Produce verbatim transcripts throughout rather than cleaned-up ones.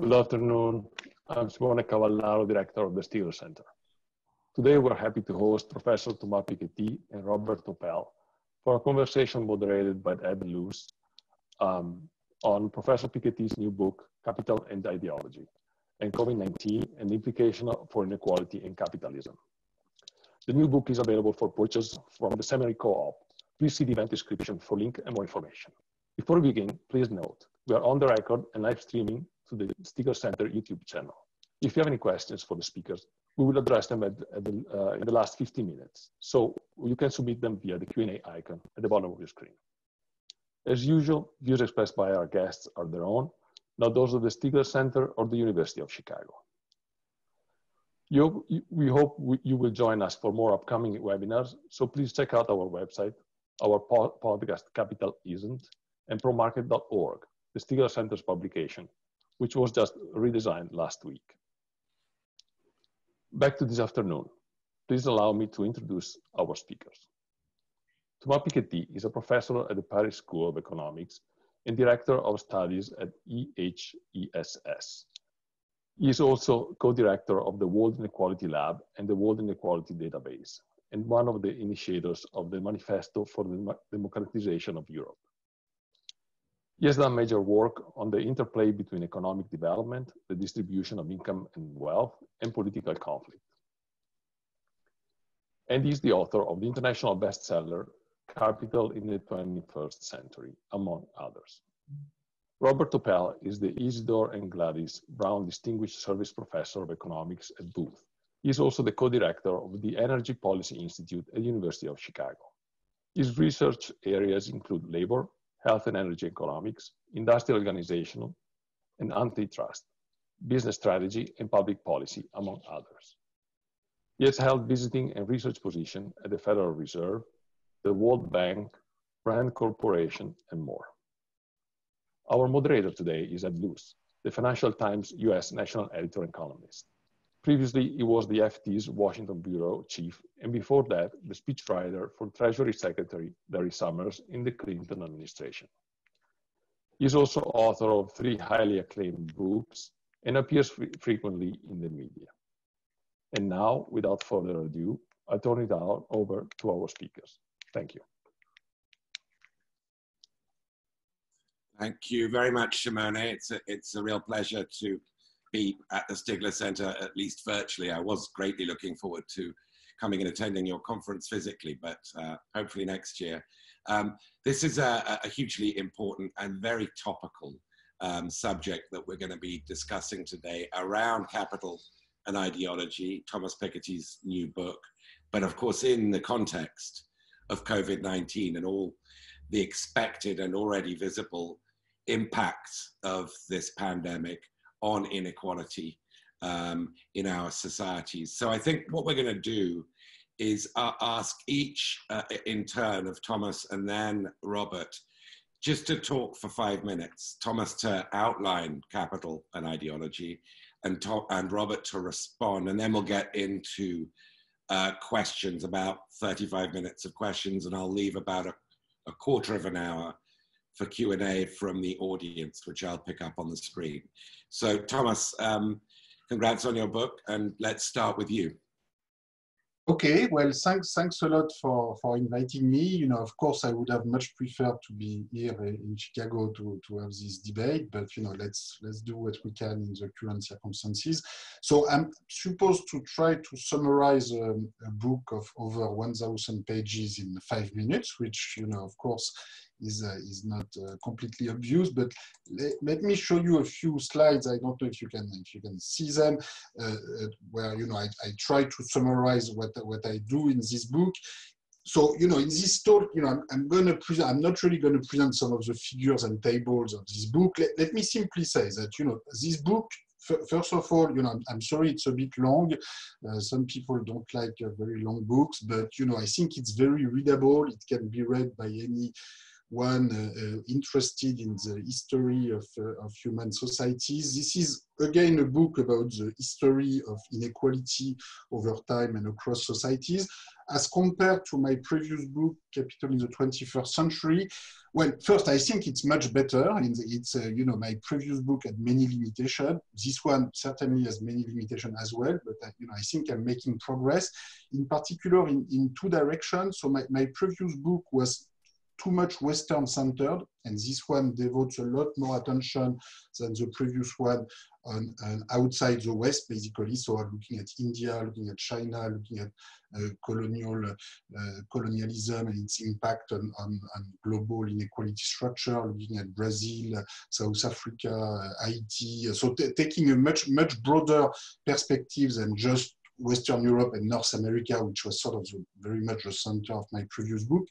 Good afternoon. I'm Simone Cavallaro, Director of the Stigler Center. Today, we're happy to host Professor Thomas Piketty and Robert Topel for a conversation moderated by Ed Luce um, on Professor Piketty's new book, Capital and Ideology, and COVID nineteen and the implication for inequality in capitalism. The new book is available for purchase from the Seminary Co-op. Please see the event description for link and more information. Before we begin, please note, we are on the record and live streaming to the Stigler Center YouTube channel. If you have any questions for the speakers, we will address them at, at the, uh, in the last fifteen minutes. So you can submit them via the Q and A icon at the bottom of your screen. As usual, views expressed by our guests are their own, not those of the Stigler Center or the University of Chicago. You, we hope we, you will join us for more upcoming webinars, so please check out our website, our po podcast Capital Isn't, and promarket dot org, the Stigler Center's publication, which was just redesigned last week. Back to this afternoon. Please allow me to introduce our speakers. Thomas Piketty is a professor at the Paris School of Economics and Director of Studies at E H E S S. He is also co-director of the World Inequality Lab and the World Inequality Database, and one of the initiators of the Manifesto for the Democratization of Europe. He has done major work on the interplay between economic development, the distribution of income and wealth, and political conflict. And he's the author of the international bestseller, Capital in the twenty-first century, among others. Robert Topel is the Isidore and Gladys Brown Distinguished Service Professor of Economics at Booth. He is also the co-director of the Energy Policy Institute at the University of Chicago. His research areas include labor, health and energy economics, industrial organizational and antitrust, business strategy and public policy, among others. He has held visiting and research positions at the Federal Reserve, the World Bank, Rand Corporation, and more. Our moderator today is Ed Luce, the Financial Times U S National Editor and Columnist. Previously, he was the F T's Washington Bureau Chief, and before that, the speechwriter for Treasury Secretary Larry Summers in the Clinton administration. He is also author of three highly acclaimed books and appears frequently in the media. And now, without further ado, I turn it over to our speakers. Thank you. Thank you very much, Simone. It's a, it's a real pleasure to be at the Stigler Center, at least virtually. I was greatly looking forward to coming and attending your conference physically, but uh, hopefully next year. Um, this is a, a hugely important and very topical um, subject that we're going to be discussing today around Capital and Ideology, Thomas Piketty's new book, but of course in the context of COVID nineteen and all the expected and already visible impacts of this pandemic on inequality um, in our societies. So I think what we're going to do is uh, ask each uh, in turn of Thomas and then Robert just to talk for five minutes. Thomas to outline Capital and Ideology, and, and Robert to respond, and then we'll get into uh, questions, about thirty-five minutes of questions, and I'll leave about a, a quarter of an hour for Q and A from the audience, which I'll pick up on the screen. So Thomas, um, congrats on your book, and let's start with you. Okay, well, thanks, thanks a lot for, for inviting me. You know, of course, I would have much preferred to be here in Chicago to, to have this debate, but you know, let's, let's do what we can in the current circumstances. So I'm supposed to try to summarize a, a book of over one thousand pages in five minutes, which, you know, of course, Is, uh, is not uh, completely obvious, but le let me show you a few slides. I don't know if you can if you can see them, uh, where you know I, I try to summarize what what I do in this book. So you know, in this talk, you know, I'm, I'm going to present. I'm not really going to present some of the figures and tables of this book. Let, let me simply say that you know this book. First of all, you know, I'm, I'm sorry it's a bit long. Uh, some people don't like uh, very long books, but you know, I think it's very readable. It can be read by any one uh, uh, interested in the history of, uh, of human societies. This is again a book about the history of inequality over time and across societies. As compared to my previous book, Capital in the twenty-first century, well, first, I think it's much better. And it's, uh, you know, my previous book had many limitations. This one certainly has many limitations as well, but I, you know, I think I'm making progress, in particular in, in two directions. So my, my previous book was too much Western-centered, and this one devotes a lot more attention than the previous one on, on outside the West, basically. So I'm looking at India, looking at China, looking at uh, colonial uh, colonialism and its impact on, on, on global inequality structure, looking at Brazil, South Africa, uh, Haiti. So taking a much, much broader perspective than just Western Europe and North America, which was sort of the, very much the center of my previous book.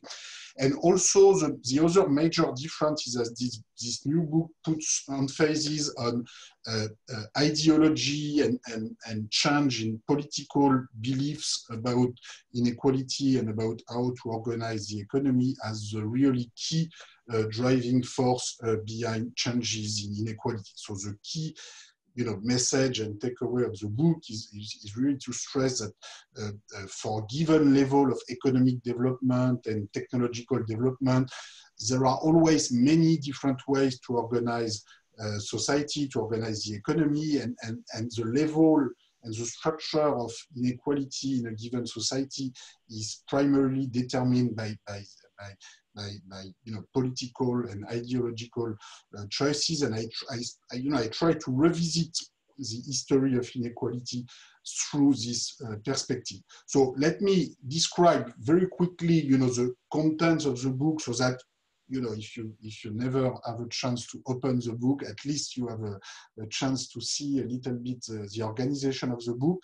And also the, the other major difference is that this, this new book puts emphasis on uh, uh, ideology and, and, and change in political beliefs about inequality and about how to organize the economy as the really key uh, driving force uh, behind changes in inequality. So the key You know, message and takeaway of the book is, is, is really to stress that uh, uh, for a given level of economic development and technological development, there are always many different ways to organize uh, society, to organize the economy, and, and, and the level and the structure of inequality in a given society is primarily determined by, by, by By, by you know, political and ideological uh, choices, and I, I, I, you know, I try to revisit the history of inequality through this uh, perspective. So let me describe very quickly, you know, the contents of the book, so that, you know, if you if you never have a chance to open the book, at least you have a, a chance to see a little bit uh, the organization of the book.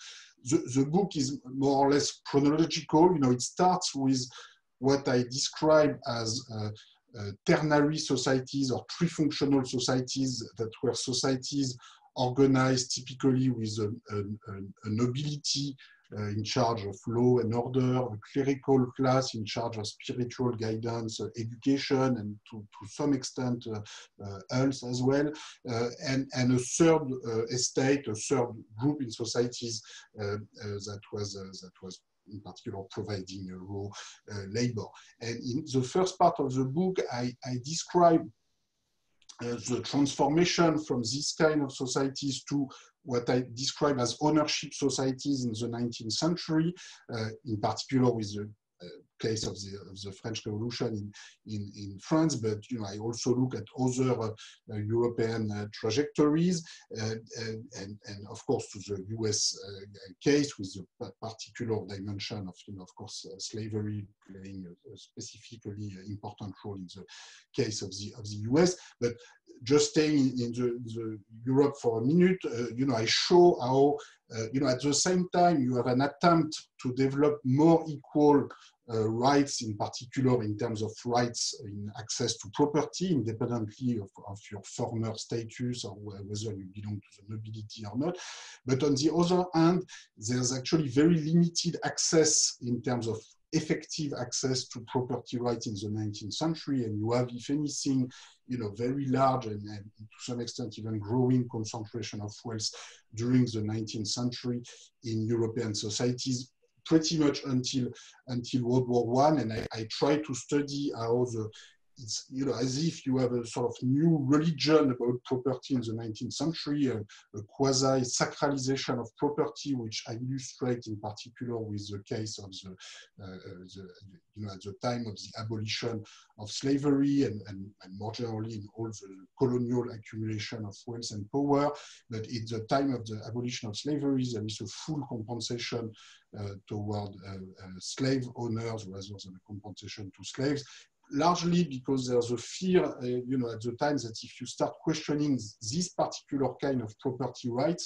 The, the book is more or less chronological. You know, it starts with what I describe as uh, uh, ternary societies or trifunctional societies that were societies organized typically with a, a, a nobility uh, in charge of law and order, a clerical class in charge of spiritual guidance, uh, education, and to, to some extent uh, uh, health as well, uh, and, and a third uh, estate, a third group in societies uh, uh, that was uh, that was in particular providing uh, raw uh, labor. And in the first part of the book, I, I describe uh, the transformation from this kind of societies to what I describe as ownership societies in the nineteenth century, uh, in particular with the uh, case of the, of the French Revolution in, in, in France, but you know, I also look at other uh, uh, European uh, trajectories, uh, and, and, and of course to the U S uh, case with the particular dimension of, you know, of course, uh, slavery playing a, a specifically important role in the case of the, of the U S. But just staying in the, the Europe for a minute, uh, you know, I show how, uh, you know, at the same time you have an attempt to develop more equal Uh, rights, in particular in terms of rights in access to property, independently of, of your former status or whether you belong to the nobility or not. But on the other hand, there's actually very limited access in terms of effective access to property rights in the nineteenth century, and you have, if anything, you know, very large and, and to some extent even growing concentration of wealth during the nineteenth century in European societies, pretty much until until World War One, and I, I try to study how the, it's, you know, as if you have a sort of new religion about property in the nineteenth century, a, a quasi-sacralization of property, which I illustrate in particular with the case of the, uh, the you know, at the time of the abolition of slavery and, and, and more generally in all the colonial accumulation of wealth and power. But in the time of the abolition of slavery, there is a full compensation Uh, toward uh, uh, slave owners rather than a compensation to slaves, largely because there's a fear, uh, you know, at the time that if you start questioning this particular kind of property rights,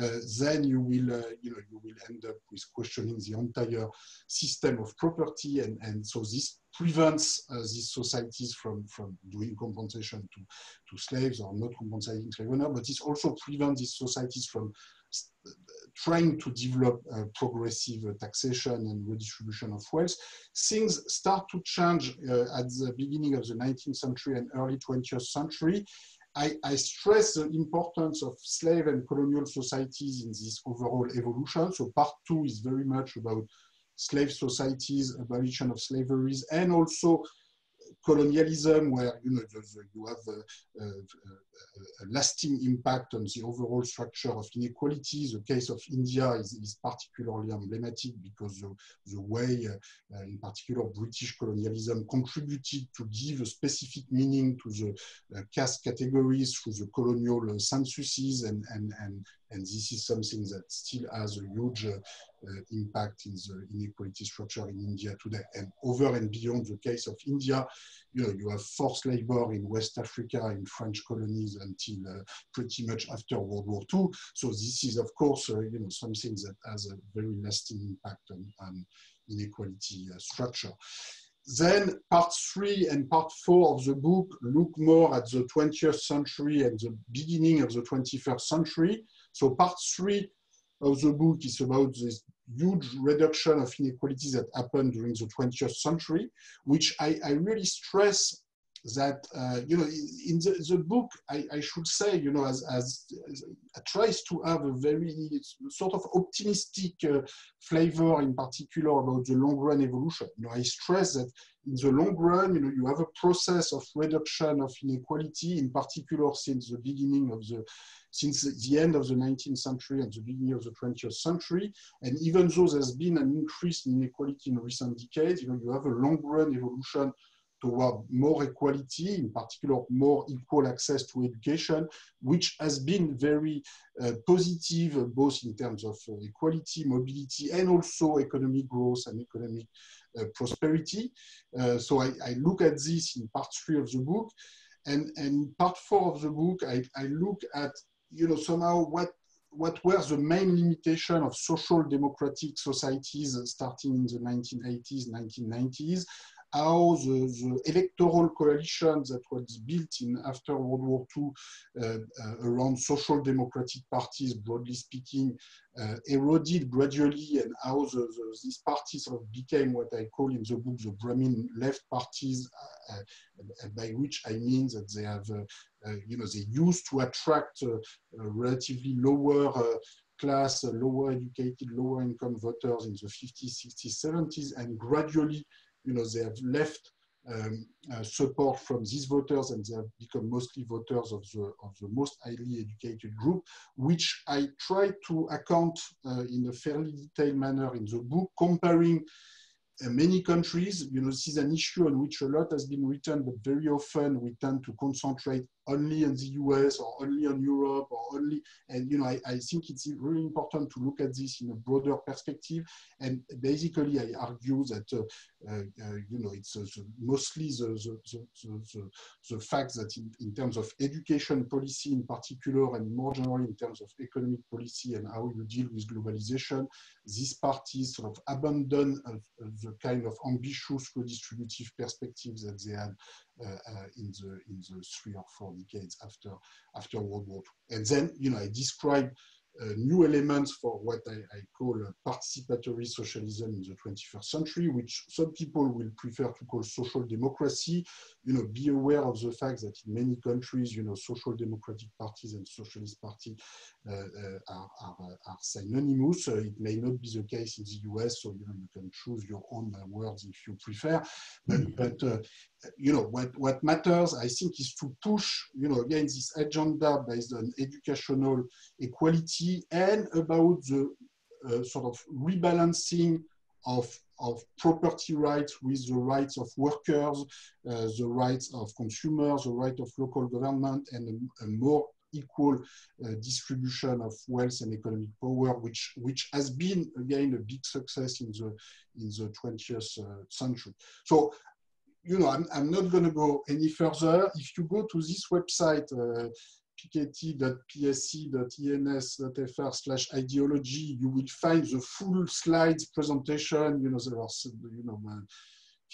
uh, then you will, uh, you know, you will end up with questioning the entire system of property, and, and so this prevents uh, these societies from, from doing compensation to, to slaves or not compensating slave owners, but it also prevents these societies from trying to develop uh, progressive uh, taxation and redistribution of wealth, things start to change uh, at the beginning of the nineteenth century and early twentieth century. I, I stress the importance of slave and colonial societies in this overall evolution. So part two is very much about slave societies, abolition of slaveries, and also colonialism, where you know you have a, a, a lasting impact on the overall structure of inequalities. The case of India is, is particularly emblematic because the, the way, uh, in particular, British colonialism contributed to give a specific meaning to the uh, caste categories through the colonial uh, censuses, and and and and this is something that still has a huge uh, uh, impact in the inequality structure in India today. And over and beyond the case of India, you know, you have forced labor in West Africa, in French colonies until uh, pretty much after World War Two. So this is, of course, uh, you know, something that has a very lasting impact on, on inequality uh, structure. Then part three and part four of the book look more at the twentieth century and the beginning of the twenty-first century. So part three of the book is about this huge reduction of inequalities that happened during the twentieth century, which I, I really stress that, uh, you know, in the, the book, I, I should say, you know, as, as, as it tries to have a very sort of optimistic uh, flavor, in particular about the long run evolution. You know, I stress that in the long run, you know, you have a process of reduction of inequality, in particular since the beginning of the, since the end of the nineteenth century and the beginning of the twentieth century. And even though there's been an increase in inequality in recent decades, you know, you have a long run evolution toward more equality, in particular, more equal access to education, which has been very uh, positive, uh, both in terms of uh, equality, mobility, and also economic growth and economic uh, prosperity. Uh, so I, I look at this in part three of the book. And, and part four of the book, I, I look at, you know, somehow what what were the main limitations of social democratic societies starting in the nineteen eighties, nineteen nineties, how the, the electoral coalition that was built in after World War Two uh, uh, around social democratic parties, broadly speaking, uh, eroded gradually, and how the, the, these parties sort of became what I call in the book the Brahmin left parties, uh, uh, by which I mean that they have, uh, uh, you know, they used to attract uh, uh, relatively lower uh, class, uh, lower educated, lower income voters in the fifties, sixties, seventies, and gradually, you know, they have left um, uh, support from these voters, and they have become mostly voters of the, of the most highly educated group, which I try to account uh, in a fairly detailed manner in the book, comparing uh, many countries. You know, this is an issue on which a lot has been written, but very often we tend to concentrate only on the U S or only on Europe or only, and you know, I, I think it's really important to look at this in a broader perspective. And basically, I argue that uh, uh, you know, it's uh, mostly the the, the, the the fact that in, in terms of education policy, in particular, and more generally in terms of economic policy and how you deal with globalization, these parties sort of abandon uh, the kind of ambitious redistributive perspectives that they had Uh, uh, in the in the three or four decades after after World War Two. And then, you know, I describe uh, new elements for what I, I call a participatory socialism in the twenty-first century, which some people will prefer to call social democracy. You know, be aware of the fact that in many countries, you know, social democratic parties and socialist parties uh, uh, are, are, are synonymous. Uh, it may not be the case in the U S, so you know, you can choose your own uh, words if you prefer. But, but uh, you know, what, what matters, I think, is to push, you know, again, this agenda based on educational equality and about the uh, sort of rebalancing of of property rights with the rights of workers, uh, the rights of consumers, the right of local government, and a, a more equal uh, distribution of wealth and economic power, which which has been again a big success in the in the twentieth century. So, you know, I'm, I'm not going to go any further. If you go to this website, uh, p k t dot p s c dot e n s dot f r slash ideology, you will find the full slides presentation. You know, there are, you know,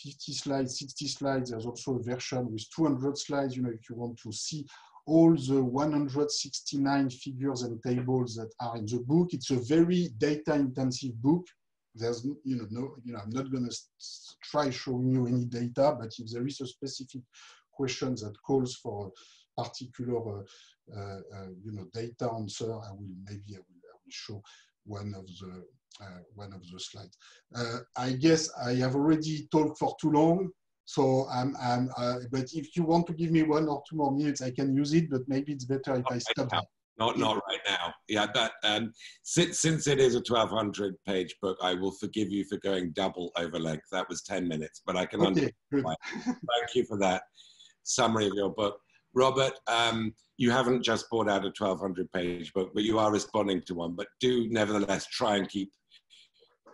fifty slides, sixty slides. There's also a version with two hundred slides, you know, if you want to see all the one hundred sixty-nine figures and tables that are in the book. It's a very data-intensive book. There's, you know, no, you know, I'm not going to try showing you any data, but if there is a specific question that calls for a particular, uh, uh, uh, you know, data answer, I will maybe I will, I will show one of the uh, one of the slides. Uh, I guess I have already talked for too long. So, I'm, I'm, uh, but if you want to give me one or two more minutes, I can use it, but maybe it's better if not I stop. Right not, not right now. Yeah, that, um, since, since it is a twelve hundred page book, I will forgive you for going double over length. That was ten minutes, but I can okay, understand. Thank you for that summary of your book. Robert, um, you haven't just brought out a twelve hundred page book, but you are responding to one, but do nevertheless try and keep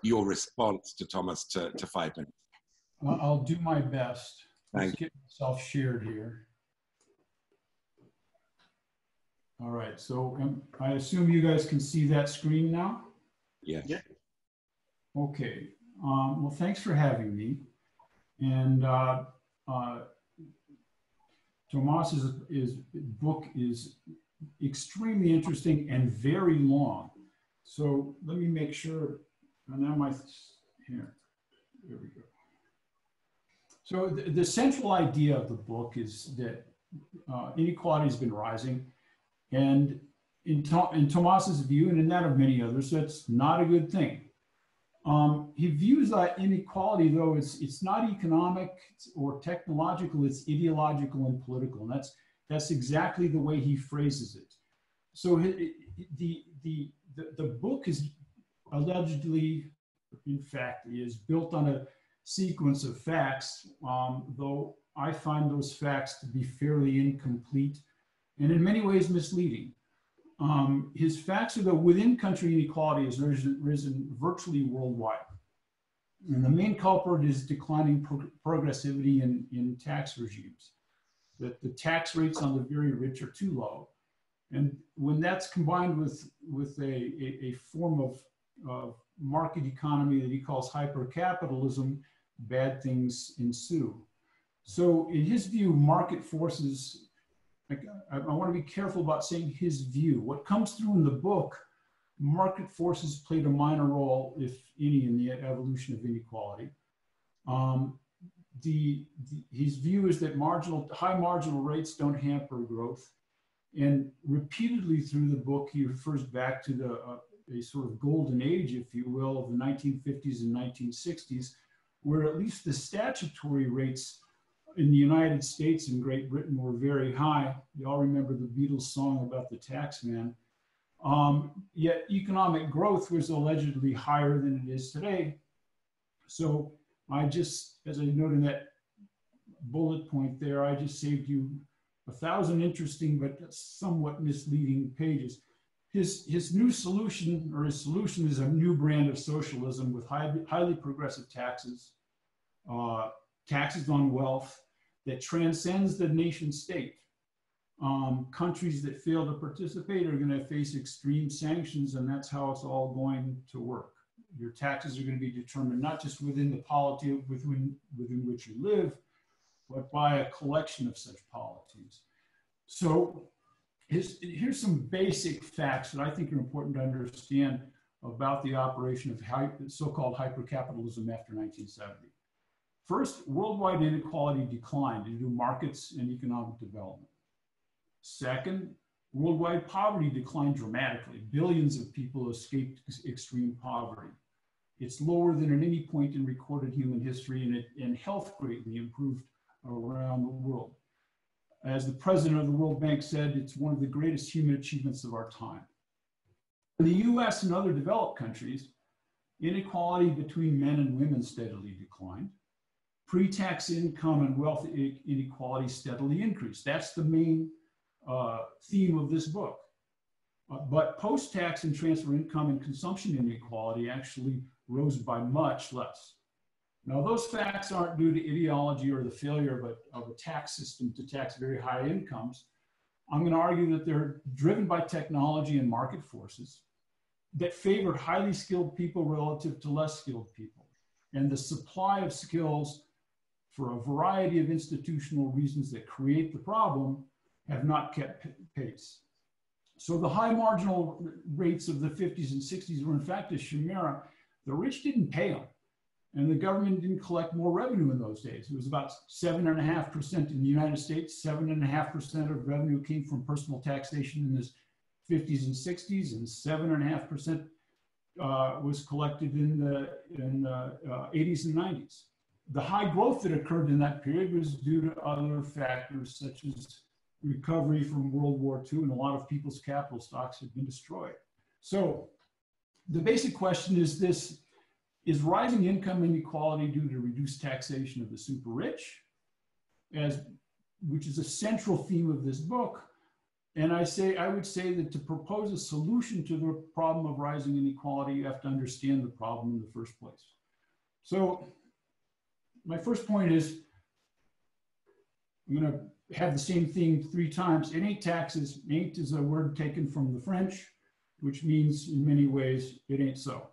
your response to Thomas to, to five minutes. I'll do my best. Let's get myself shared here. All right, so um, I assume you guys can see that screen now? Yeah. Yeah. Okay, um, well, thanks for having me. And uh, uh, Thomas's is, book is extremely interesting and very long. So let me make sure, and now my, here, there we go. So the, the central idea of the book is that uh, inequality has been rising, and in, to in Thomas's view, and in that of many others, that's not a good thing. Um, he views that inequality, though, it's, it's not economic or technological, it's ideological and political, and that's, that's exactly the way he phrases it. So the, the, the, the book is allegedly, in fact, is built on a sequence of facts, um, though I find those facts to be fairly incomplete and in many ways misleading. Um, his facts are that within country inequality has risen, risen virtually worldwide. And the main culprit is declining pro progressivity in, in tax regimes, that the tax rates on the very rich are too low. And when that's combined with, with a, a, a form of, of market economy that he calls hypercapitalism, bad things ensue. So in his view, market forces, I, I want to be careful about saying his view. What comes through in the book, market forces played a minor role, if any, in the evolution of inequality. Um, the, the, his view is that marginal, high marginal rates don't hamper growth. And repeatedly through the book, he refers back to the uh, a sort of golden age, if you will, of the nineteen fifties and nineteen sixties, where at least the statutory rates in the United States and Great Britain were very high. You all remember the Beatles song about the tax man. Um, yet economic growth was allegedly higher than it is today. So I just, as I noted in that bullet point there, I just saved you a thousand interesting but somewhat misleading pages. His, his new solution, or his solution, is a new brand of socialism with high, highly progressive taxes, uh, taxes on wealth that transcends the nation state. Um, countries that fail to participate are going to face extreme sanctions, and that's how it's all going to work. Your taxes are going to be determined not just within the polity within, within which you live, but by a collection of such polities. So His, here's some basic facts that I think are important to understand about the operation of so-called hypercapitalism after nineteen seventy. First, worldwide inequality declined due to markets and economic development. Second, worldwide poverty declined dramatically. Billions of people escaped extreme poverty. It's lower than at any point in recorded human history, and, it, and health greatly improved around the world. As the president of the World Bank said, it's one of the greatest human achievements of our time. In the U S and other developed countries, inequality between men and women steadily declined. Pre-tax income and wealth inequality steadily increased. That's the main uh, theme of this book. Uh, but post-tax and transfer income and consumption inequality actually rose by much less. Now, those facts aren't due to ideology or the failure of a, of a tax system to tax very high incomes. I'm going to argue that they're driven by technology and market forces that favored highly skilled people relative to less skilled people. And the supply of skills, for a variety of institutional reasons that create the problem, have not kept pace. So the high marginal rates of the fifties and sixties were in fact a chimera. The rich didn't pay them, and the government didn't collect more revenue in those days. It was about seven and a half percent in the United States. Seven and a half percent of revenue came from personal taxation in the fifties and sixties, and seven and a half percent was collected in the in, uh, uh, eighties and nineties. The high growth that occurred in that period was due to other factors such as recovery from World War Two, and a lot of people's capital stocks had been destroyed. So the basic question is this: is rising income inequality due to reduced taxation of the super rich, as, which is a central theme of this book? And I say, I would say that to propose a solution to the problem of rising inequality, you have to understand the problem in the first place. So my first point is, I'm gonna have the same theme three times. Innate taxes. Innate is a word taken from the French, which means in many ways, it ain't so.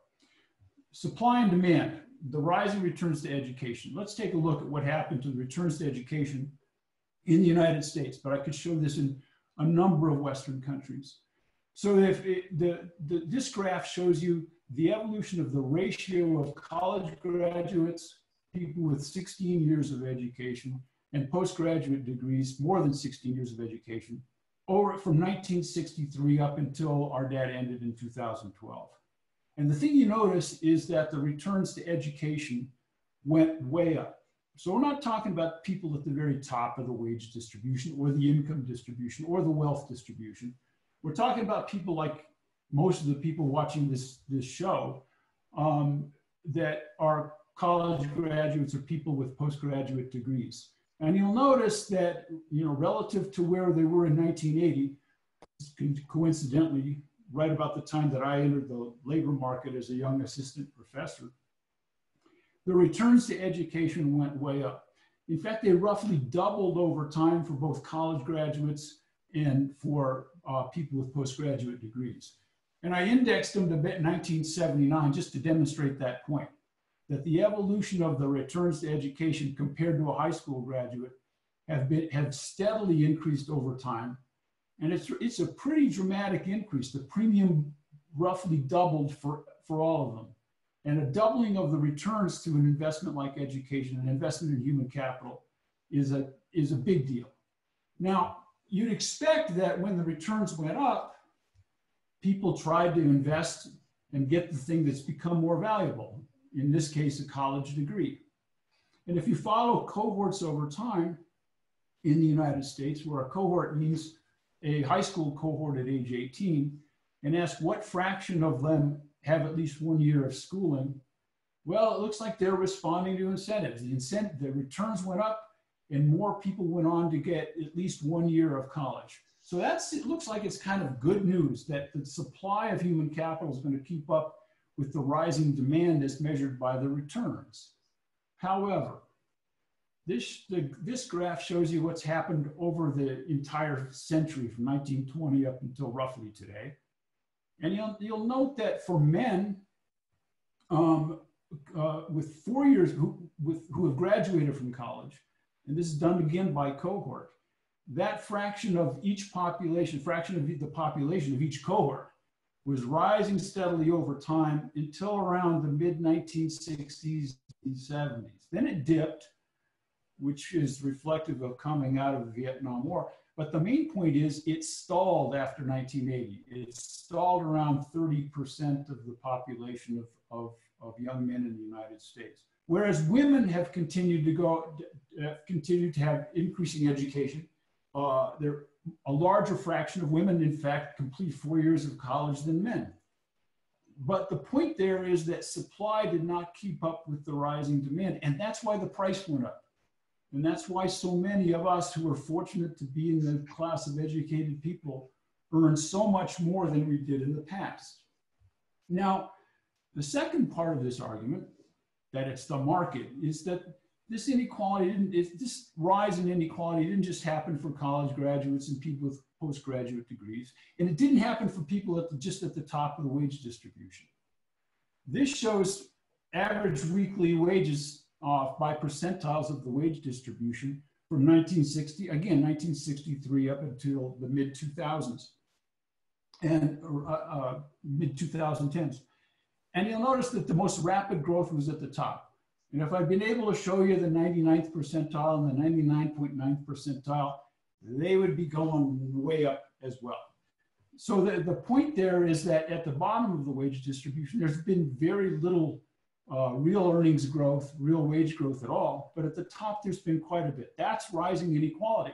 Supply and demand, the rising returns to education. Let's take a look at what happened to the returns to education in the United States, but I could show this in a number of Western countries. So if it, the, the, this graph shows you the evolution of the ratio of college graduates, people with sixteen years of education, and postgraduate degrees, more than sixteen years of education, over from nineteen sixty-three up until our data ended in two thousand twelve. And the thing you notice is that the returns to education went way up. So we're not talking about people at the very top of the wage distribution or the income distribution or the wealth distribution. We're talking about people like most of the people watching this, this show um, that are college graduates or people with postgraduate degrees. And you'll notice that, you know, relative to where they were in nineteen eighty, coincidentally, right about the time that I entered the labor market as a young assistant professor, the returns to education went way up. In fact, they roughly doubled over time for both college graduates and for uh, people with postgraduate degrees. And I indexed them to nineteen seventy-nine just to demonstrate that point, that the evolution of the returns to education compared to a high school graduate have, been, have steadily increased over time. And it's, it's a pretty dramatic increase. The premium roughly doubled for, for all of them. And a doubling of the returns to an investment like education, an investment in human capital, is a, is a big deal. Now, you'd expect that when the returns went up, people tried to invest and get the thing that's become more valuable, in this case, a college degree. And if you follow cohorts over time in the United States, where a cohort means a high school cohort at age eighteen, and ask what fraction of them have at least one year of schooling, well, it looks like they're responding to incentives. The incentive, the returns went up and more people went on to get at least one year of college. So that's, it looks like it's kind of good news that the supply of human capital is going to keep up with the rising demand as measured by the returns. However, This, the, this graph shows you what's happened over the entire century from nineteen twenty up until roughly today. And you'll, you'll note that for men um, uh, with four years who, with, who have graduated from college, and this is done again by cohort, that fraction of each population, fraction of the population of each cohort was rising steadily over time until around the mid nineteen sixties and seventies. Then it dipped, which is reflective of coming out of the Vietnam War. But the main point is it stalled after nineteen eighty. It stalled around thirty percent of the population of, of, of young men in the United States. Whereas women have continued to go, have continued to have increasing education. Uh, there, a larger fraction of women, in fact, complete four years of college than men. But the point there is that supply did not keep up with the rising demand, and that's why the price went up. And that's why so many of us who are fortunate to be in the class of educated people earn so much more than we did in the past. Now, the second part of this argument, that it's the market, is that this inequality, didn't, this rise in inequality didn't just happen for college graduates and people with postgraduate degrees, and it didn't happen for people at the, just at the top of the wage distribution. This shows average weekly wages Uh, by percentiles of the wage distribution from nineteen sixty, again, nineteen sixty-three up until the mid two thousands and uh, uh, mid two thousand tens. And you'll notice that the most rapid growth was at the top. And if I've been able to show you the ninety-ninth percentile and the ninety-nine point nine percentile, they would be going way up as well. So the, the point there is that at the bottom of the wage distribution, there's been very little uh, real earnings growth, real wage growth at all, but at the top, there's been quite a bit. That's rising inequality,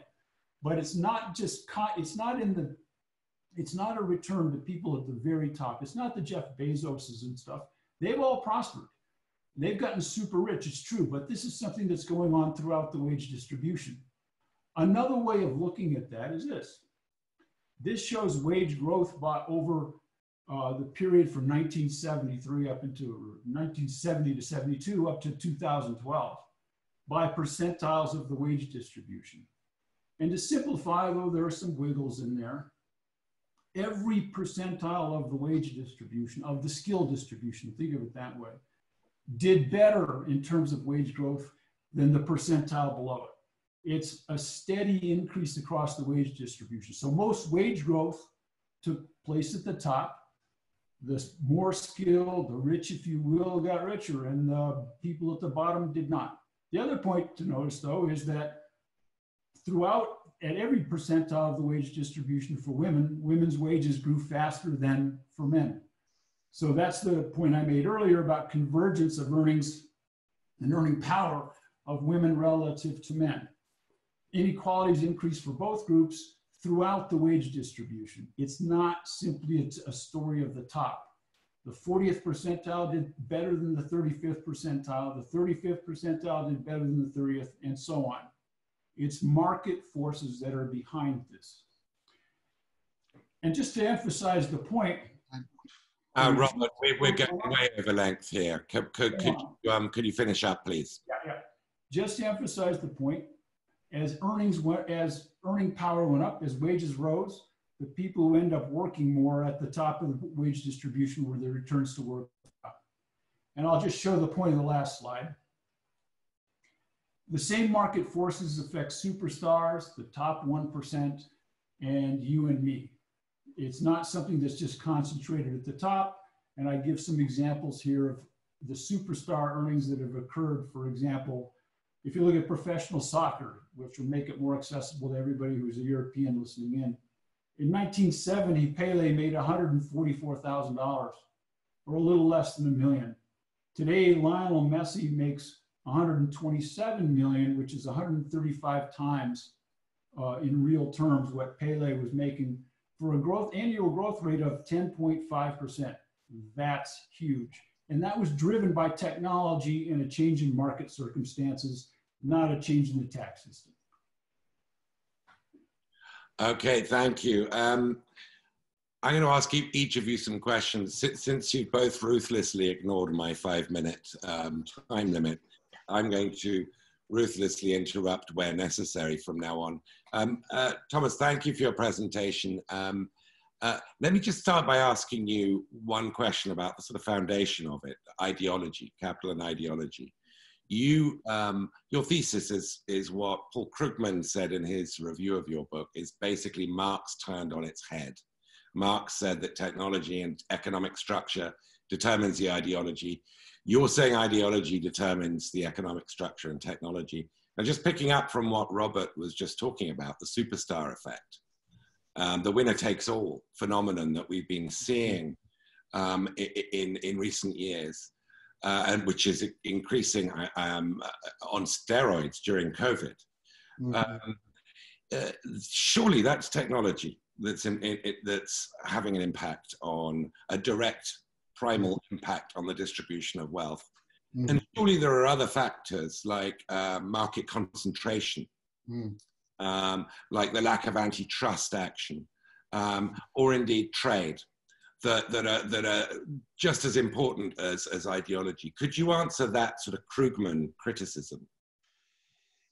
but it's not just, it's not in the, it's not a return to people at the very top. It's not the Jeff Bezoses and stuff. They've all prospered. They've gotten super rich, it's true, but this is something that's going on throughout the wage distribution. Another way of looking at that is this. This shows wage growth by over uh, the period from nineteen seventy-three up into nineteen seventy to seventy-two up to two thousand twelve by percentiles of the wage distribution. And to simplify, though there are some wiggles in there, every percentile of the wage distribution, of the skill distribution, think of it that way, did better in terms of wage growth than the percentile below it. It's a steady increase across the wage distribution. So most wage growth took place at the top. The more skilled, the rich, if you will, got richer, and the people at the bottom did not. The other point to notice, though, is that throughout, at every percentile of the wage distribution for women, women's wages grew faster than for men. So that's the point I made earlier about convergence of earnings and earning power of women relative to men. Inequalities increase for both groups throughout the wage distribution. It's not simply a story of the top. The fortieth percentile did better than the thirty-fifth percentile, the thirty-fifth percentile did better than the thirtieth, and so on. It's market forces that are behind this. And just to emphasize the point. Uh, Robert, we, we're going way over length here. Could, could, could, you, um, could you finish up, please? Yeah, yeah. Just to emphasize the point, As earnings went, as earning power went up, as wages rose, the people who end up working more at the top of the wage distribution were the returns to work. And I'll just show the point of the last slide. The same market forces affect superstars, the top one percent, and you and me. It's not something that's just concentrated at the top. And I give some examples here of the superstar earnings that have occurred. For example, if you look at professional soccer, which will make it more accessible to everybody who's a European listening in, in nineteen seventy, Pele made one hundred forty-four thousand dollars, or a little less than a million. Today, Lionel Messi makes one hundred twenty-seven million, which is one hundred thirty-five times uh, in real terms what Pele was making, for a growth annual growth rate of ten point five percent. That's huge. And that was driven by technology and a change in market circumstances, not a change in the tax system. Okay, thank you. Um, I'm going to ask you, each of you some questions. Since, since you both ruthlessly ignored my five-minute um, time limit, I'm going to ruthlessly interrupt where necessary from now on. Um, uh, Thomas, thank you for your presentation. Um, Uh, let me just start by asking you one question about the sort of foundation of it, ideology, capital and ideology. You, um, your thesis is, is what Paul Krugman said in his review of your book, is basically Marx turned on its head. Marx said that technology and economic structure determines the ideology. You're saying ideology determines the economic structure and technology. And just picking up from what Robert was just talking about, the superstar effect. Um, the winner takes all phenomenon that we've been seeing um, in, in recent years, uh, and which is increasing um, on steroids during COVID. Mm-hmm. um, uh, surely that's technology that's, in, in, it, that's having an impact on, a direct primal impact on the distribution of wealth. Mm-hmm. And surely there are other factors like uh, market concentration. Mm-hmm. Um, like the lack of antitrust action, um, or indeed trade, that, that, are, that are just as important as, as ideology. Could you answer that sort of Krugman criticism?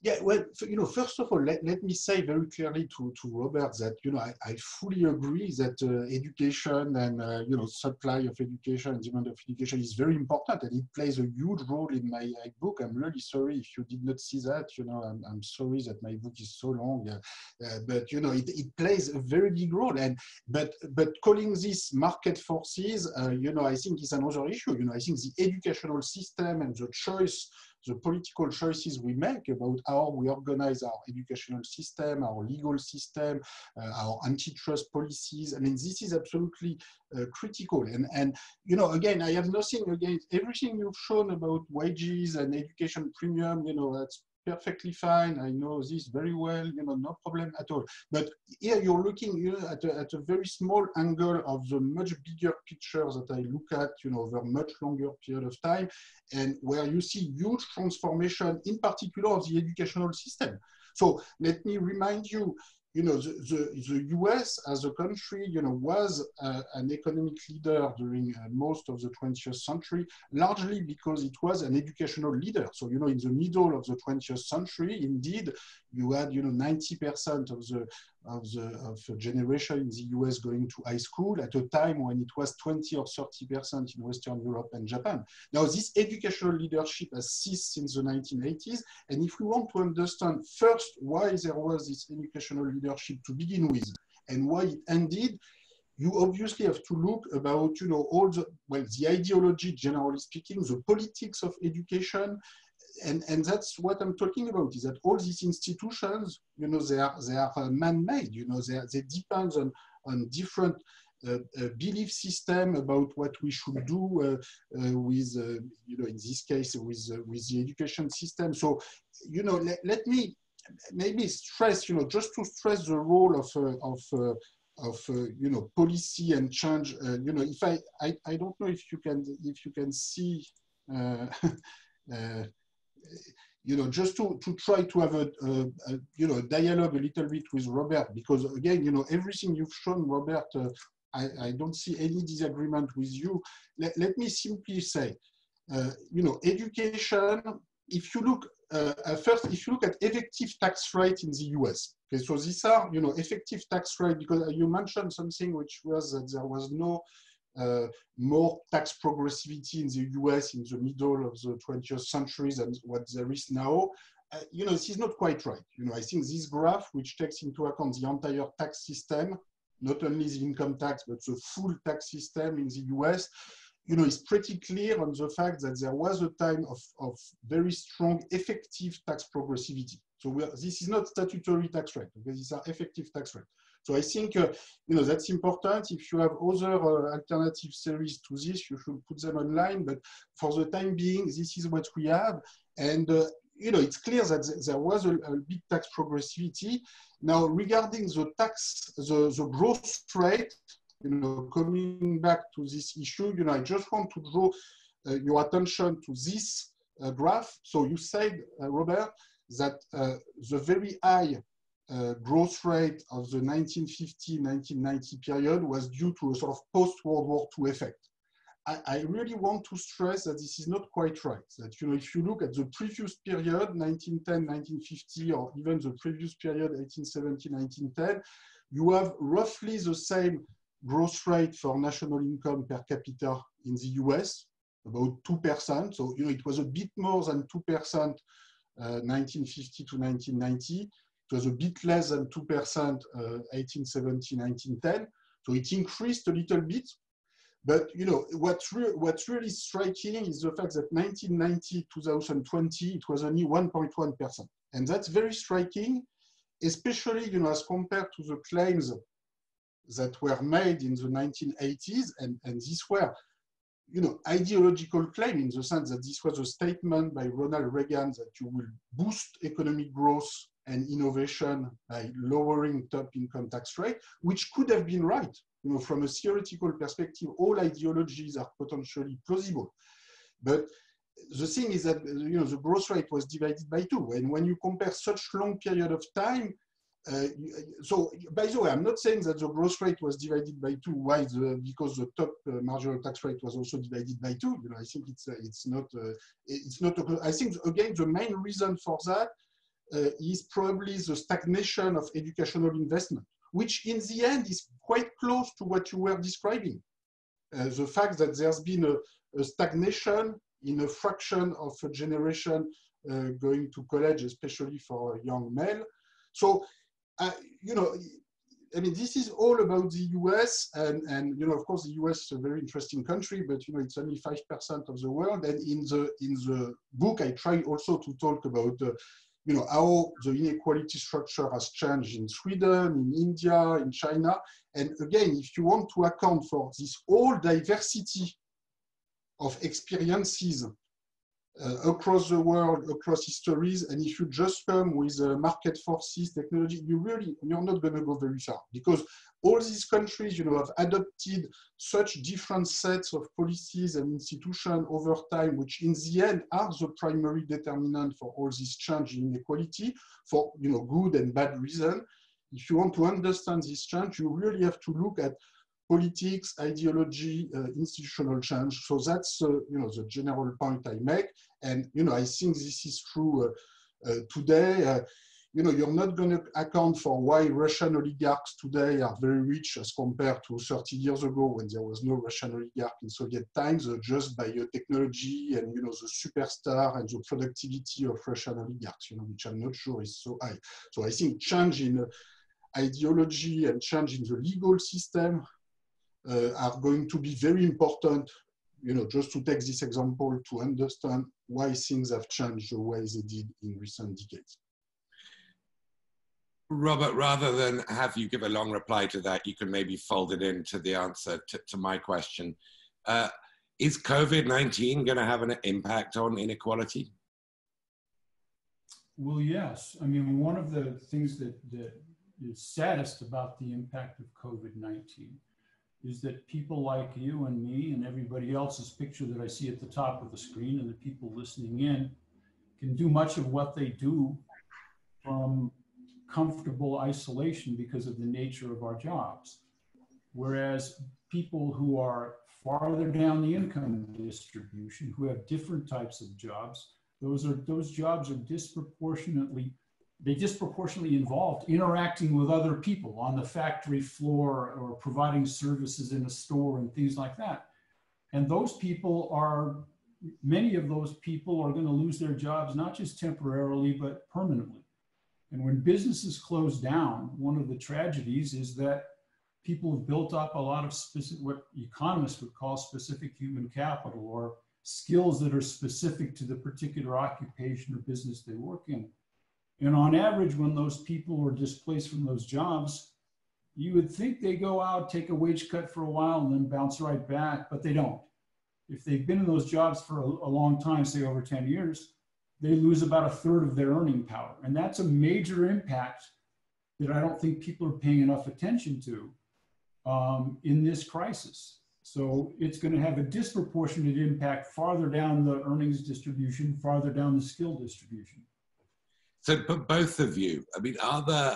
Yeah, well, so, you know, first of all, let, let me say very clearly to, to Robert that, you know, I, I fully agree that uh, education and, uh, you know, supply of education and demand of education is very important, and it plays a huge role in my uh, book. I'm really sorry if you did not see that, you know, I'm, I'm sorry that my book is so long, uh, uh, but, you know, it, it plays a very big role. And but, but calling this market forces, uh, you know, I think is another issue. You know, I think the educational system and the choice the political choices we make about how we organize our educational system, our legal system, uh, our antitrust policies. I mean, this is absolutely uh, critical. And, and, you know, again, I have nothing against everything you've shown about wages and education premium, you know, that's perfectly fine. I know this very well, you know, no problem at all. But here you're looking, you know, at, a, at a very small angle of the much bigger picture that I look at, you know, over a much longer period of time, and where you see huge transformation, in particular of the educational system. So let me remind you, you know, the, the, the U S as a country, you know, was uh, an economic leader during uh, most of the twentieth century, largely because it was an educational leader. So, you know, in the middle of the twentieth century, indeed, you had, you know, ninety percent of the of the of a generation in the U S going to high school at a time when it was twenty or thirty percent in Western Europe and Japan. Now, this educational leadership has ceased since the nineteen eighties. And if we want to understand first why there was this educational leadership to begin with and why it ended, you obviously have to look about, you know, all the, well, the ideology, generally speaking, the politics of education. And, and that's what I'm talking about, is that all these institutions, you know, they are, they are man-made, you know, they, are, they depend on, on different uh, uh, belief system about what we should do uh, uh, with, uh, you know, in this case, with, uh, with the education system. So, you know, let, let me maybe stress, you know, just to stress the role of, uh, of uh, of uh, you know, policy and change. Uh, you know, if I, I I don't know if you can if you can see, uh, uh, you know, just to to try to have a, a, a you know, dialogue a little bit with Robert, because again, you know, everything you've shown, Robert, uh, I I don't see any disagreement with you. Let, let me simply say, uh, you know, education. If you look uh, first, if you look at effective tax rate in the U S. Okay, so these are, you know, effective tax rate, because you mentioned something which was that there was no uh, more tax progressivity in the U S in the middle of the twentieth century than what there is now. Uh, you know, this is not quite right. You know, I think this graph, which takes into account the entire tax system, not only the income tax, but the full tax system in the U S, you know, it's pretty clear on the fact that there was a time of, of very strong effective tax progressivity. So we are, this is not statutory tax rate, because these are effective tax rate. So I think, uh, you know, that's important. If you have other uh, alternative theories to this, you should put them online. But for the time being, this is what we have. And, uh, you know, it's clear that th there was a, a big tax progressivity. Now, regarding the tax, the, the growth rate, you know, coming back to this issue, you know, I just want to draw uh, your attention to this uh, graph. So you said, uh, Robert, that uh, the very high uh, growth rate of the nineteen fifty nineteen ninety period was due to a sort of post-World War Two effect. I, I really want to stress that this is not quite right, that, you know, if you look at the previous period, nineteen ten nineteen fifty, or even the previous period, eighteen seventy nineteen ten, you have roughly the same growth rate for national income per capita in the U S, about two percent. So, you know, it was a bit more than two percent Uh, nineteen fifty to nineteen ninety, it was a bit less than two percent uh, eighteen seventy nineteen ten, so it increased a little bit. But, you know, what's, re what's really striking is the fact that nineteen ninety to twenty twenty, it was only one point one percent, and that's very striking, especially, you know, as compared to the claims that were made in the nineteen eighties, and, and these were, you know, ideological claim, in the sense that this was a statement by Ronald Reagan that you will boost economic growth and innovation by lowering top income tax rate, which could have been right. You know, from a theoretical perspective, all ideologies are potentially plausible. But the thing is that, you know, the growth rate was divided by two. And when you compare such long period of time, Uh, so, by the way, I'm not saying that the growth rate was divided by two. Why? The, because the top uh, marginal tax rate was also divided by two. You know, I think it's uh, it's not uh, it's not. A, I think again the main reason for that uh, is probably the stagnation of educational investment, which in the end is quite close to what you were describing. Uh, the fact that there's been a, a stagnation in a fraction of a generation uh, going to college, especially for young men. So, uh, you know, I mean, this is all about the U S, and, and you know, of course, the U S is a very interesting country, but you know, it's only five percent of the world. And in the in the book, I try also to talk about, uh, you know, how the inequality structure has changed in Sweden, in India, in China. And again, if you want to account for this whole diversity of experiences uh, across the world, across histories, and if you just come with uh, market forces, technology, you really, you're not going to go very far, because all these countries, you know, have adopted such different sets of policies and institutions over time, which in the end are the primary determinant for all this change in inequality, for, you know, good and bad reason. If you want to understand this change, you really have to look at politics, ideology, uh, institutional change. So that's uh, you know, the general point I make, and you know, I think this is true uh, uh, today. Uh, you know, you're not going to account for why Russian oligarchs today are very rich as compared to thirty years ago when there was no Russian oligarch in Soviet times, uh, just by uh, technology and you know, the superstar and the productivity of Russian oligarchs, you know, which I'm not sure is so high. So I think change in uh, ideology and change in the legal system Uh, are going to be very important, you know, just to take this example to understand why things have changed the way they did in recent decades. Robert, rather than have you give a long reply to that, you can maybe fold it into the answer to, to my question. Uh, is COVID nineteen going to have an impact on inequality? Well, yes. I mean, one of the things that, that is saddest about the impact of COVID nineteen is that people like you and me and everybody else's picture that I see at the top of the screen and the people listening in can do much of what they do from comfortable isolation because of the nature of our jobs. Whereas people who are farther down the income distribution, who have different types of jobs, those, are, those jobs are disproportionately they disproportionately involved interacting with other people on the factory floor or providing services in a store and things like that. And those people are, many of those people are going to lose their jobs, not just temporarily, but permanently. And when businesses close down, one of the tragedies is that people have built up a lot of specific, what economists would call specific human capital or skills that are specific to the particular occupation or business they work in. And on average, when those people are displaced from those jobs, you would think they go out, take a wage cut for a while, and then bounce right back, but they don't. If they've been in those jobs for a, a long time, say over ten years, they lose about a third of their earning power. And that's a major impact that I don't think people are paying enough attention to um, in this crisis. So it's going to have a disproportionate impact farther down the earnings distribution, farther down the skill distribution. So, but both of you, I mean, are there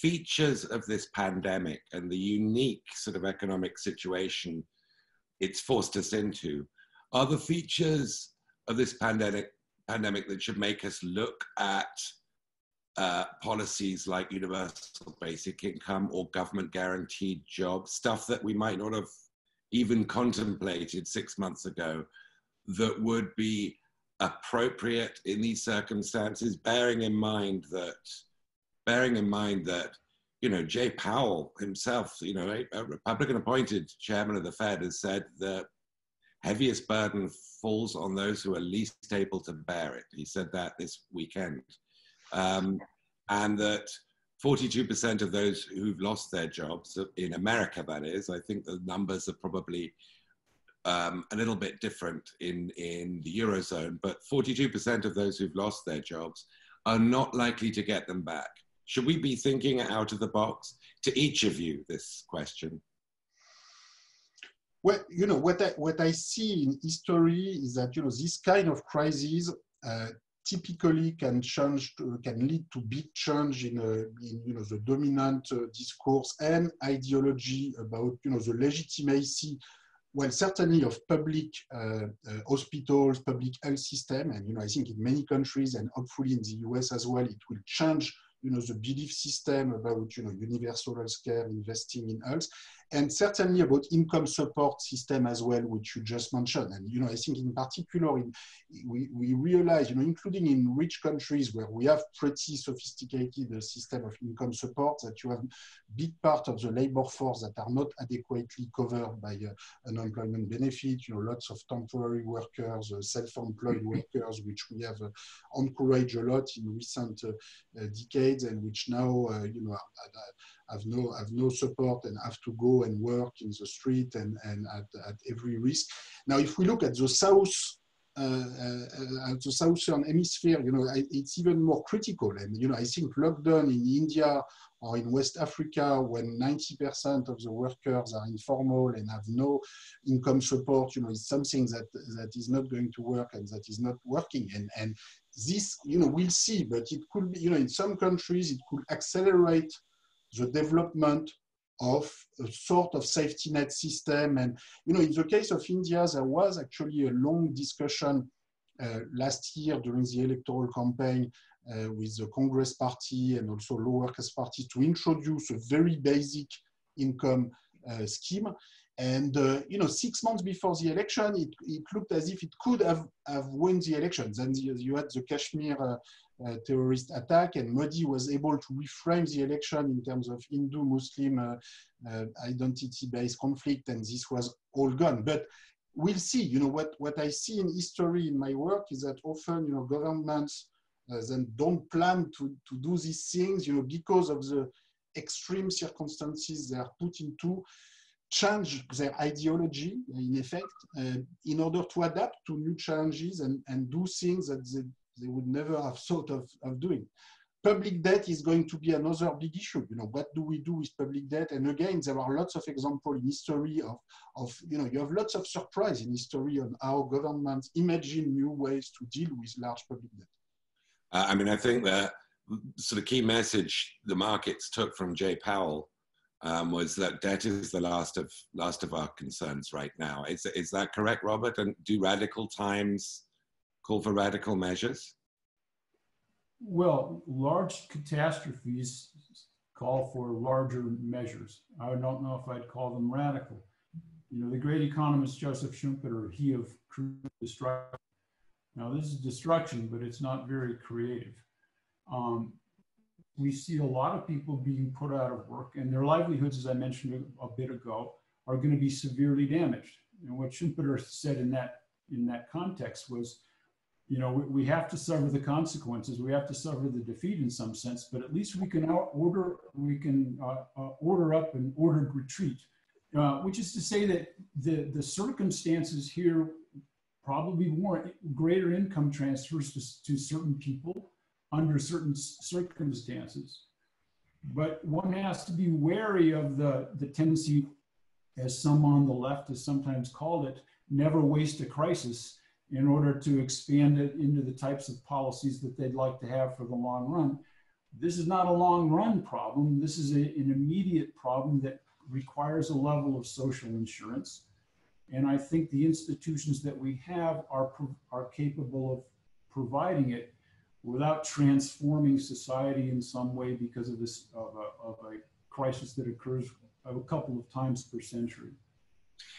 features of this pandemic and the unique sort of economic situation it's forced us into, are the features of this pandemic, pandemic that should make us look at uh, policies like universal basic income or government guaranteed jobs, stuff that we might not have even contemplated six months ago that would be appropriate in these circumstances, bearing in mind that, bearing in mind that, you know, Jay Powell himself, you know, a, a Republican-appointed chairman of the Fed, has said the heaviest burden falls on those who are least able to bear it. He said that this weekend, um, and that forty-two percent of those who've lost their jobs in America, that is, I think the numbers are probably Um, a little bit different in, in the Eurozone, but forty-two percent of those who've lost their jobs are not likely to get them back. Should we be thinking out of the box? To each of you, this question. Well, you know, what I, what I see in history is that, you know, this kind of crisis uh, typically can change, to, can lead to big change in, uh, in you know, the dominant uh, discourse and ideology about, you know, the legitimacy well, certainly of public uh, uh, hospitals, public health system, and you know, I think in many countries and hopefully in the U S as well, it will change, you know, the belief system about, you know, universal healthcare, investing in health, and certainly about income support system as well, which you just mentioned. And, you know, I think in particular, in, we, we realize, you know, including in rich countries where we have pretty sophisticated uh, system of income support, that you have big part of the labor force that are not adequately covered by uh, unemployment benefit, you know, lots of temporary workers, uh, self-employed workers, which we have uh, encouraged a lot in recent uh, uh, decades, and which now, uh, you know, have no, have no support and have to go and work in the street and, and at, at every risk. Now, if we look at the South, uh, uh, at the Southern Hemisphere, you know, it's even more critical. And, you know, I think lockdown in India or in West Africa, when ninety percent of the workers are informal and have no income support, you know, is something that, that is not going to work and that is not working. And, and this, you know, we'll see, but it could be, you know, in some countries, it could accelerate the development of a sort of safety net system. And, you know, in the case of India, there was actually a long discussion uh, last year during the electoral campaign uh, with the Congress party and also Law Workers Party to introduce a very basic income uh, scheme. And, uh, you know, six months before the election, it, it looked as if it could have, have won the election. Then the, you had the Kashmir uh, Uh, terrorist attack, and Modi was able to reframe the election in terms of Hindu-Muslim uh, uh, identity-based conflict, and this was all gone. But we'll see. You know, what, what I see in history in my work is that often, you know, governments uh, then don't plan to, to do these things, you know, because of the extreme circumstances they are put into, change their ideology, in effect, uh, in order to adapt to new challenges and, and do things that they they would never have thought of, of doing. Public debt is going to be another big issue. You know, what do we do with public debt? And again, there are lots of examples in history of, of, you know, you have lots of surprise in history on how governments imagine new ways to deal with large public debt. Uh, I mean, I think that sort of key message the markets took from Jay Powell um, was that debt is the last of, last of our concerns right now. Is, is that correct, Robert? And do radical times call for radical measures? Well, large catastrophes call for larger measures. I don't know if I'd call them radical. You know, the great economist Joseph Schumpeter, he of destruction. Now, this is destruction, but it's not very creative. Um, we see a lot of people being put out of work, and their livelihoods, as I mentioned a, a bit ago, are going to be severely damaged. And what Schumpeter said in that in that context was, you know, we have to suffer the consequences. We have to suffer the defeat in some sense, but at least we can order, we can uh, uh, order up an ordered retreat, uh, which is to say that the, the circumstances here probably warrant greater income transfers to, to certain people under certain circumstances. But one has to be wary of the, the tendency, as some on the left has sometimes called it, never waste a crisis, in order to expand it into the types of policies that they'd like to have for the long run. This is not a long run problem. This is a, an immediate problem that requires a level of social insurance. And I think the institutions that we have are, are capable of providing it without transforming society in some way because of this, of a, of a crisis that occurs a couple of times per century.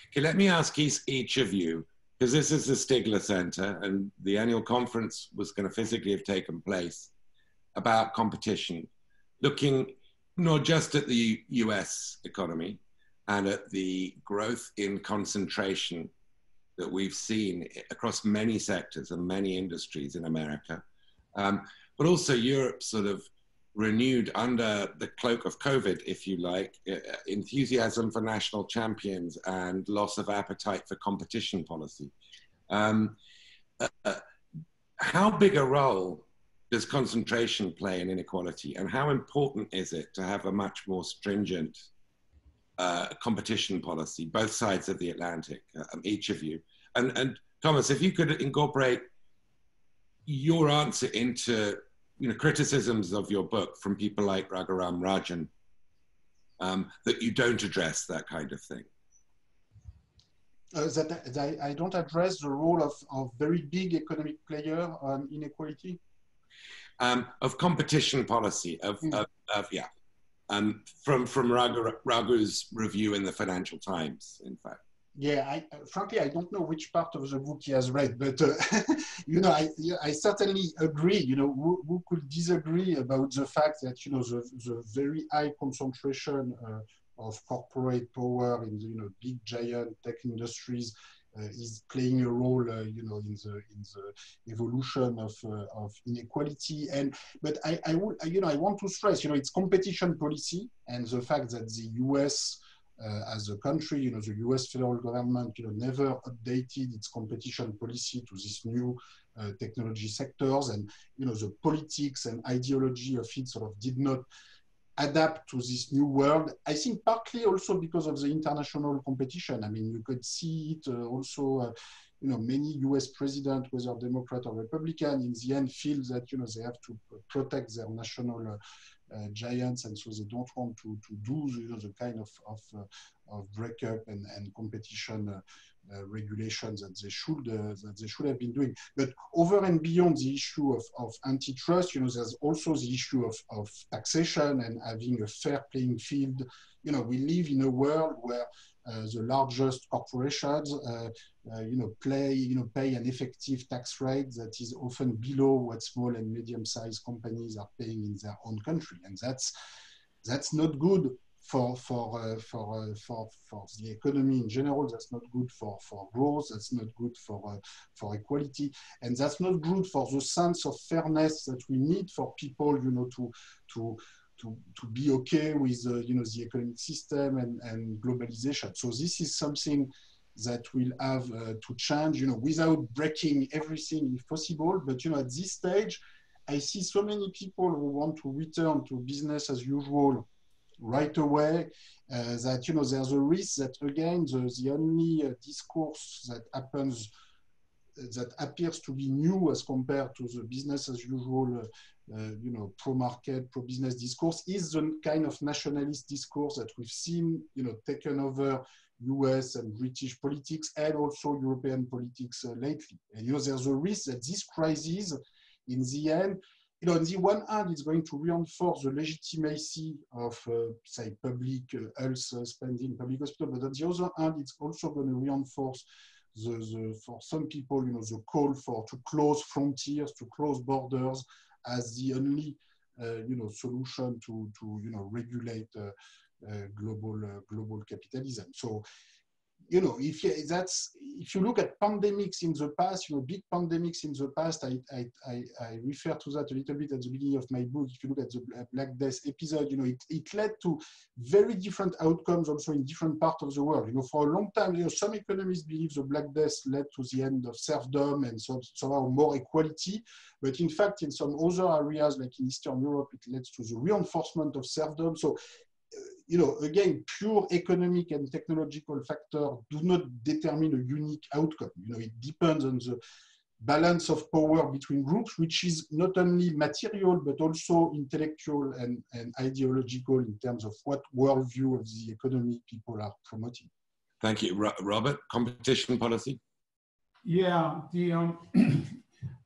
Okay, let me ask each of you, because this is the Stigler Center, and the annual conference was going to physically have taken place, about competition, looking not just at the U S economy and at the growth in concentration that we've seen across many sectors and many industries in America, um, but also Europe sort of renewed under the cloak of COVID, if you like, enthusiasm for national champions and loss of appetite for competition policy. Um, uh, how big a role does concentration play in inequality, and how important is it to have a much more stringent uh, competition policy, both sides of the Atlantic, um, each of you? And, and Thomas, if you could incorporate your answer into, you know, criticisms of your book from people like Raghuram Rajan, um, that you don't address that kind of thing. uh, that, that I don't address the role of, of very big economic player on inequality? Um, of competition policy, of, mm. of, of yeah, um, from, from Raghu, Raghu's review in the Financial Times, in fact. Yeah, I, uh, frankly, I don't know which part of the book he has read, but, uh, you know, I, I certainly agree, you know, who, who could disagree about the fact that, you know, the, the very high concentration uh, of corporate power in the, you know, big giant tech industries Uh, is playing a role, uh, you know, in the in the evolution of uh, of inequality. And but I, I would, you know, I want to stress, you know, it's competition policy and the fact that the U S uh, as a country, you know, the U S federal government, you know, never updated its competition policy to these new uh, technology sectors, and you know, the politics and ideology of it sort of did not adapt to this new world. I think partly also because of the international competition. I mean, you could see it uh, also, uh, you know, many U S presidents, whether Democrat or Republican, in the end feel that, you know, they have to protect their national uh, uh, giants, and so they don't want to, to do, you know, the kind of, of, uh, of breakup and, and competition uh, Uh, regulations that they should uh, that they should have been doing. But over and beyond the issue of, of antitrust, you know, there's also the issue of, of taxation and having a fair playing field. You know, we live in a world where uh, the largest corporations, uh, uh, you know, play, you know, pay an effective tax rate that is often below what small and medium-sized companies are paying in their own country, and that's that's not good for for uh, for uh, for for the economy in general. That's not good for for growth. That's not good for uh, for equality, and that's not good for the sense of fairness that we need for people, you know, to to to to be okay with uh, you know, the economic system and and globalization. So this is something that will have uh, to change, you know, without breaking everything if possible. But you know, at this stage, I see so many people who want to return to business as usual right away, uh, that, you know, there's a risk that again the, the only uh, discourse that happens uh, that appears to be new as compared to the business as usual uh, uh, you know, pro-market, pro-business discourse is the kind of nationalist discourse that we've seen, you know, taken over U S and British politics and also European politics uh, lately. And you know, there's a risk that this crisis in the end, you know, on the one hand, it's going to reinforce the legitimacy of, uh, say, public uh, health uh, spending, public hospital, but on the other hand, it's also going to reinforce, the, the, for some people, you know, the call for to close frontiers, to close borders as the only, uh, you know, solution to, to you know, regulate uh, uh, global uh, global capitalism. So, you know, if you, that's, if you look at pandemics in the past, you know, big pandemics in the past, I, I, I, I refer to that a little bit at the beginning of my book. If you look at the Black Death episode, you know, it, it led to very different outcomes also in different parts of the world. You know, for a long time, you know, some economists believe the Black Death led to the end of serfdom and so, somehow more equality. But in fact, in some other areas, like in Eastern Europe, it led to the reinforcement of serfdom. So, you know, again, pure economic and technological factors do not determine a unique outcome. You know, it depends on the balance of power between groups, which is not only material, but also intellectual and, and ideological in terms of what worldview of the economy people are promoting. Thank you. Ro- Robert, competition policy? Yeah, the, um,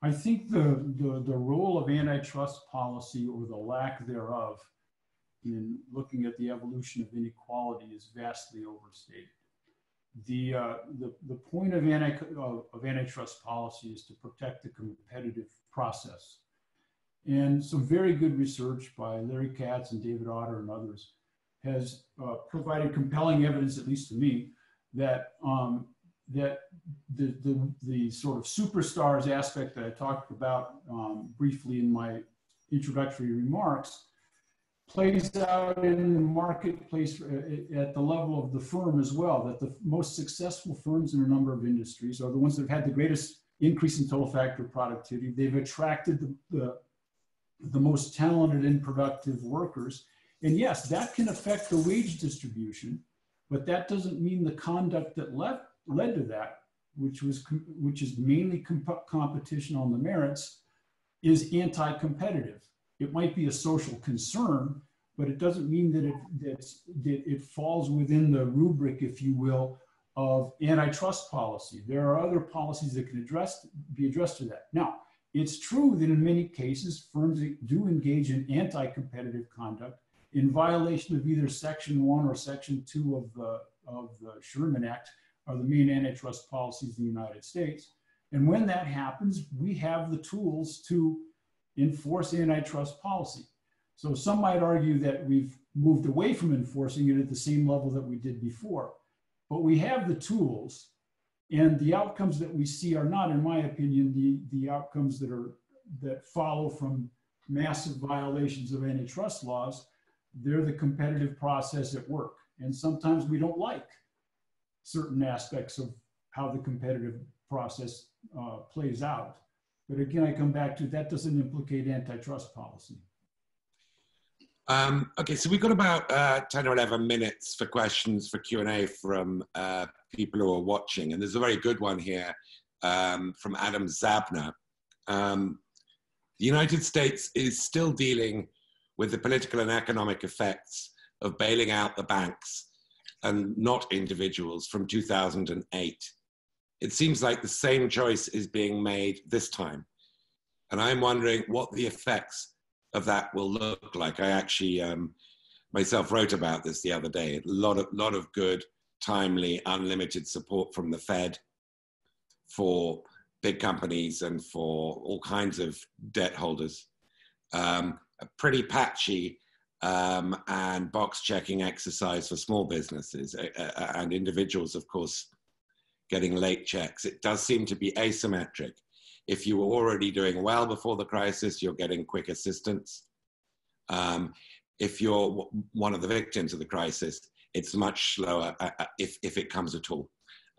I think the, the, the role of antitrust policy, or the lack thereof, in looking at the evolution of inequality is vastly overstated. The, uh, the, the point of, anti of antitrust policy is to protect the competitive process. And some very good research by Larry Katz and David Autor and others has uh, provided compelling evidence, at least to me, that, um, that the, the, the sort of superstars aspect that I talked about um, briefly in my introductory remarks plays out in the marketplace at the level of the firm as well, that the most successful firms in a number of industries are the ones that have had the greatest increase in total factor productivity. They've attracted the, the, the most talented and productive workers. And yes, that can affect the wage distribution, but that doesn't mean the conduct that led, led to that, which, was which is mainly comp competition on the merits, is anti-competitive. It might be a social concern, but it doesn't mean that it, that, that it falls within the rubric, if you will, of antitrust policy. There are other policies that can address, be addressed to that. Now, it's true that in many cases, firms do engage in anti-competitive conduct in violation of either Section one or Section two of the, of the Sherman Act, are the main antitrust policies of the United States. And when that happens, we have the tools to enforce antitrust policy. So some might argue that we've moved away from enforcing it at the same level that we did before, but we have the tools, and the outcomes that we see are not, in my opinion, the, the outcomes that are, that follow from massive violations of antitrust laws. They're the competitive process at work. And sometimes we don't like certain aspects of how the competitive process uh, plays out. But again, I come back to that doesn't implicate antitrust policy. Um, okay, so we've got about uh, ten or eleven minutes for questions for Q and A from uh, people who are watching. And there's a very good one here um, from Adam Zabner. Um, the United States is still dealing with the political and economic effects of bailing out the banks and not individuals from two thousand eight. It seems like the same choice is being made this time. And I'm wondering what the effects of that will look like. I actually um, myself wrote about this the other day. A lot of, lot of good, timely, unlimited support from the Fed for big companies and for all kinds of debt holders. Um, a pretty patchy Um, and box-checking exercise for small businesses uh, and individuals, of course, getting late checks. It does seem to be asymmetric. If you were already doing well before the crisis, you're getting quick assistance. Um, if you're w one of the victims of the crisis, it's much slower uh, if, if it comes at all.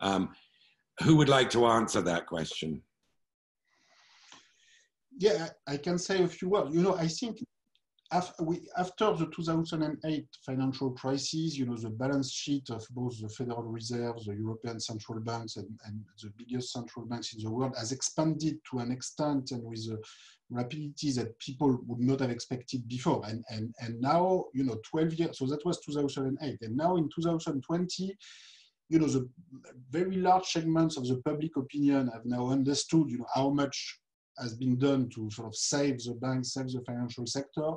Um, who would like to answer that question? Yeah, I can say a few words. You know, I think after the two thousand eight financial crisis, you know, the balance sheet of both the Federal Reserve, the European Central Banks, and, and the biggest central banks in the world has expanded to an extent and with a rapidity that people would not have expected before. And, and, and now, you know, twelve years, so that was two thousand eight. And now in two thousand twenty, you know, the very large segments of the public opinion have now understood, you know, how much has been done to sort of save the banks, save the financial sector.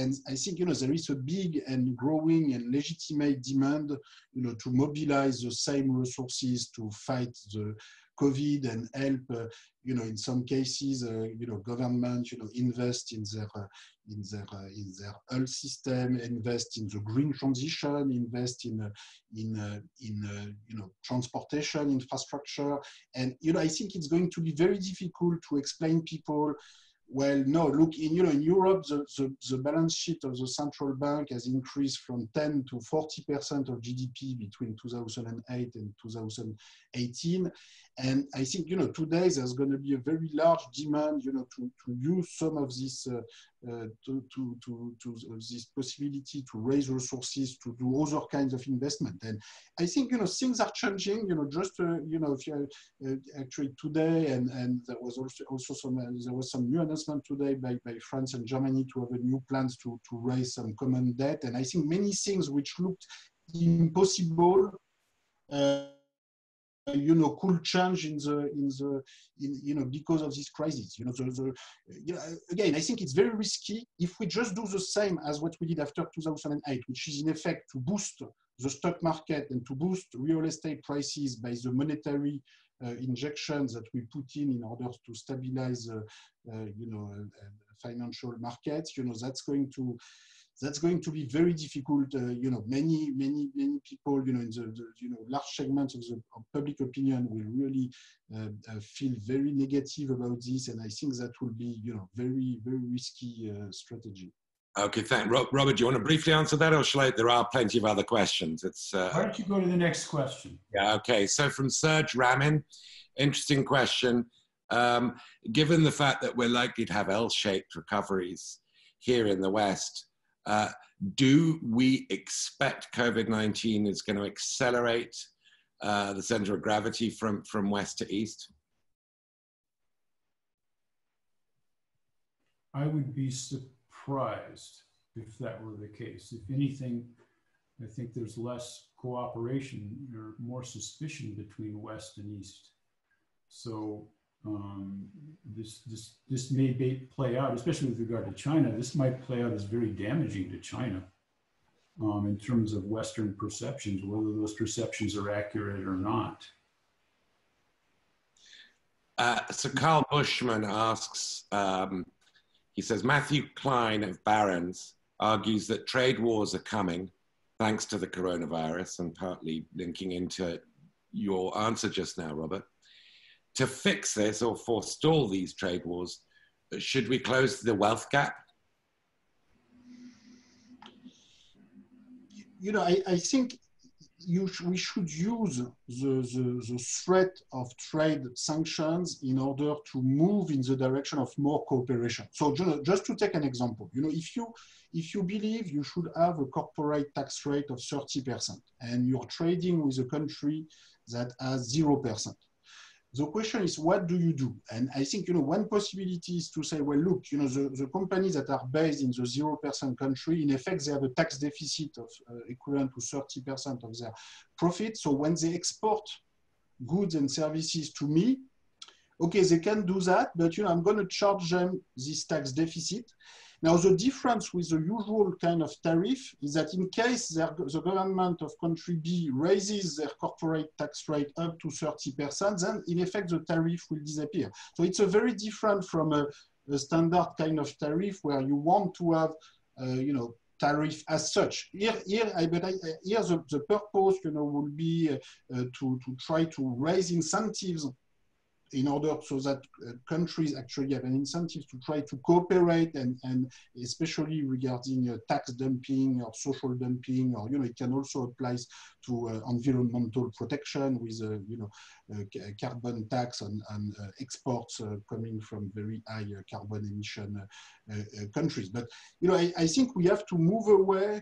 And I think, you know, there is a big and growing and legitimate demand, you know, to mobilize the same resources to fight the COVID and help, uh, you know, in some cases, uh, you know, government, you know, invest in their, uh, in their, uh, in their health system, invest in the green transition, invest in, uh, in, uh, in, uh, you know, transportation infrastructure, and you know, I think it's going to be very difficult to explain people. Well, no, look, in, you know, in Europe, the, the, the balance sheet of the central bank has increased from ten to forty percent of G D P between two thousand eight and two thousand eighteen. And I think, you know, today there's going to be a very large demand, you know, to, to use some of this, uh, uh, to, to, to, to this possibility to raise resources, to do other kinds of investment. And I think, you know, things are changing, you know, just, uh, you know, if you, uh, actually today, and, and there was also, also some, uh, there was some new announcement today by, by France and Germany to have a new plans to, to raise some common debt. And I think many things which looked impossible, uh, you know, could change in the in the in, you know, because of this crisis. You know, the, the, you know, again, I think it's very risky if we just do the same as what we did after two thousand eight, which is in effect to boost the stock market and to boost real estate prices by the monetary uh, injections that we put in in order to stabilize, uh, uh, you know, uh, financial markets. You know, that's going to. That's going to be very difficult. Uh, you know, many, many, many people, you know, in the, the you know, large segments of the of public opinion will really uh, uh, feel very negative about this, and I think that will be, you know, very, very risky uh, strategy. Okay, thank Rob, Robert. Do you want to briefly answer that, or shall I? There are plenty of other questions. It's. Uh, Why don't you go to the next question? Yeah. Okay. So from Serge Ramin, interesting question. Um, given the fact that we're likely to have L-shaped recoveries here in the West. Uh, do we expect COVID nineteen is going to accelerate uh, the center of gravity from, from west to east? I would be surprised if that were the case. If anything, I think there's less cooperation or more suspicion between West and East. So um, this, this, this may be, play out, especially with regard to China, this might play out as very damaging to China um, in terms of Western perceptions, whether those perceptions are accurate or not. Uh, so Carl Bushman asks, um, he says, Matthew Klein of Barron's argues that trade wars are coming thanks to the coronavirus, and partly linking into your answer just now, Robert. To fix this or forestall these trade wars, should we close the wealth gap? You know, I, I think you sh we should use the, the, the threat of trade sanctions in order to move in the direction of more cooperation. So just, just to take an example, you know, if you, if you believe you should have a corporate tax rate of thirty percent and you're trading with a country that has zero percent, the question is, what do you do? And I think, you know, one possibility is to say, well, look, you know, the, the companies that are based in the zero percent country, in effect, they have a tax deficit of uh, equivalent to thirty percent of their profit. So when they export goods and services to me, okay, they can do that, but, you know, I'm going to charge them this tax deficit. Now, the difference with the usual kind of tariff is that in case the government of country B raises their corporate tax rate up to thirty percent, then in effect, the tariff will disappear. So it's a very different from a, a standard kind of tariff where you want to have, uh, you know, tariff as such. Here, here, I, but I, here the, the purpose, you know, will be uh, uh, to, to try to raise incentives in order so that uh, countries actually have an incentive to try to cooperate, and, and especially regarding uh, tax dumping or social dumping, or, you know, it can also apply to uh, environmental protection with, uh, you know, uh, carbon tax on, on uh, exports uh, coming from very high uh, carbon emission uh, uh, countries. But, you know, I, I think we have to move away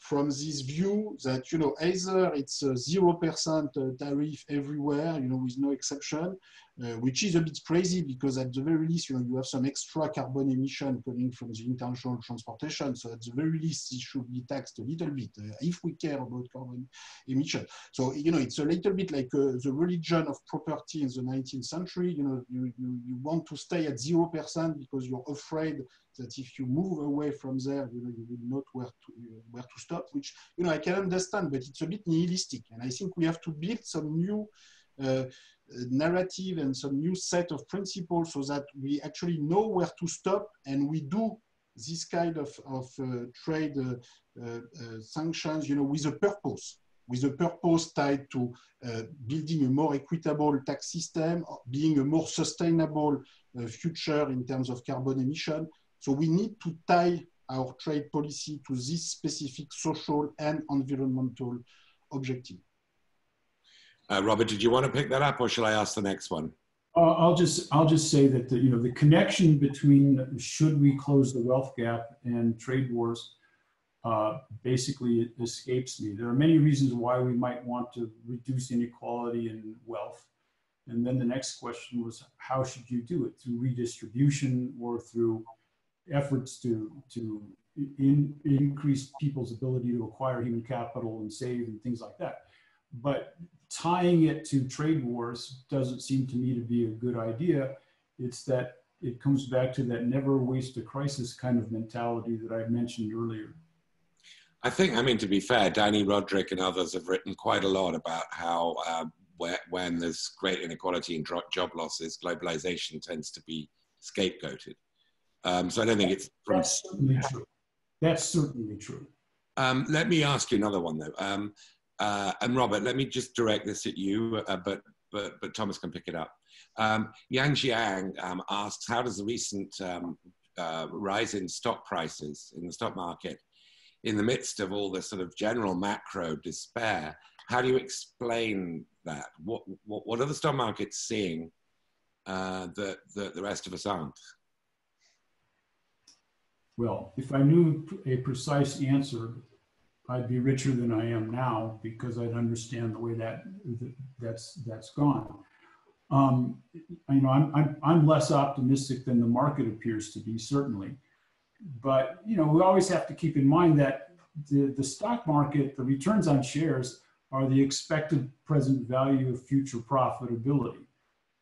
from this view that, you know, either it's a zero percent tariff everywhere, you know, with no exception, uh, which is a bit crazy because at the very least, you know, you have some extra carbon emission coming from the international transportation. So at the very least, it should be taxed a little bit uh, if we care about carbon emission. So, you know, it's a little bit like uh, the religion of property in the nineteenth century. You know, you, you, you want to stay at zero percent because you're afraid that if you move away from there, you know, you will not where to, where to stop, which, you know, I can understand, but it's a bit nihilistic. And I think we have to build some new uh, narrative and some new set of principles so that we actually know where to stop, and we do this kind of, of uh, trade uh, uh, uh, sanctions, you know, with a purpose. with a purpose tied to uh, building a more equitable tax system, being a more sustainable uh, future in terms of carbon emission. So we need to tie our trade policy to this specific social and environmental objective. Uh, Robert, did you want to pick that up, or shall I ask the next one? Uh, I'll just I'll just say that the, you know, the connection between should we close the wealth gap and trade wars uh, basically it escapes me. There are many reasons why we might want to reduce inequality and wealth. And then the next question was, how should you do it? Through redistribution or through efforts to, to in, increase people's ability to acquire human capital and save and things like that. But tying it to trade wars doesn't seem to me to be a good idea. It's that it comes back to that never waste a crisis kind of mentality that I mentioned earlier. I think, I mean, to be fair, Danny Roderick and others have written quite a lot about how uh, where, when there's great inequality and job losses, globalization tends to be scapegoated. Um, so I don't think it's... From That's certainly true. That's certainly true. Um, let me ask you another one, though. Um, uh, and Robert, let me just direct this at you, uh, but, but, but Thomas can pick it up. Um, Yang Jiang um, asks, how does the recent um, uh, rise in stock prices in the stock market, in the midst of all the sort of general macro despair, how do you explain that? What, what, what are the stock markets seeing uh, that, that the rest of us aren't? Well, if I knew a precise answer, I'd be richer than I am now, because I'd understand the way that that's that's gone. Um, you know, I'm, I'm I'm less optimistic than the market appears to be, certainly. But, you know, we always have to keep in mind that the the stock market, the returns on shares are the expected present value of future profitability.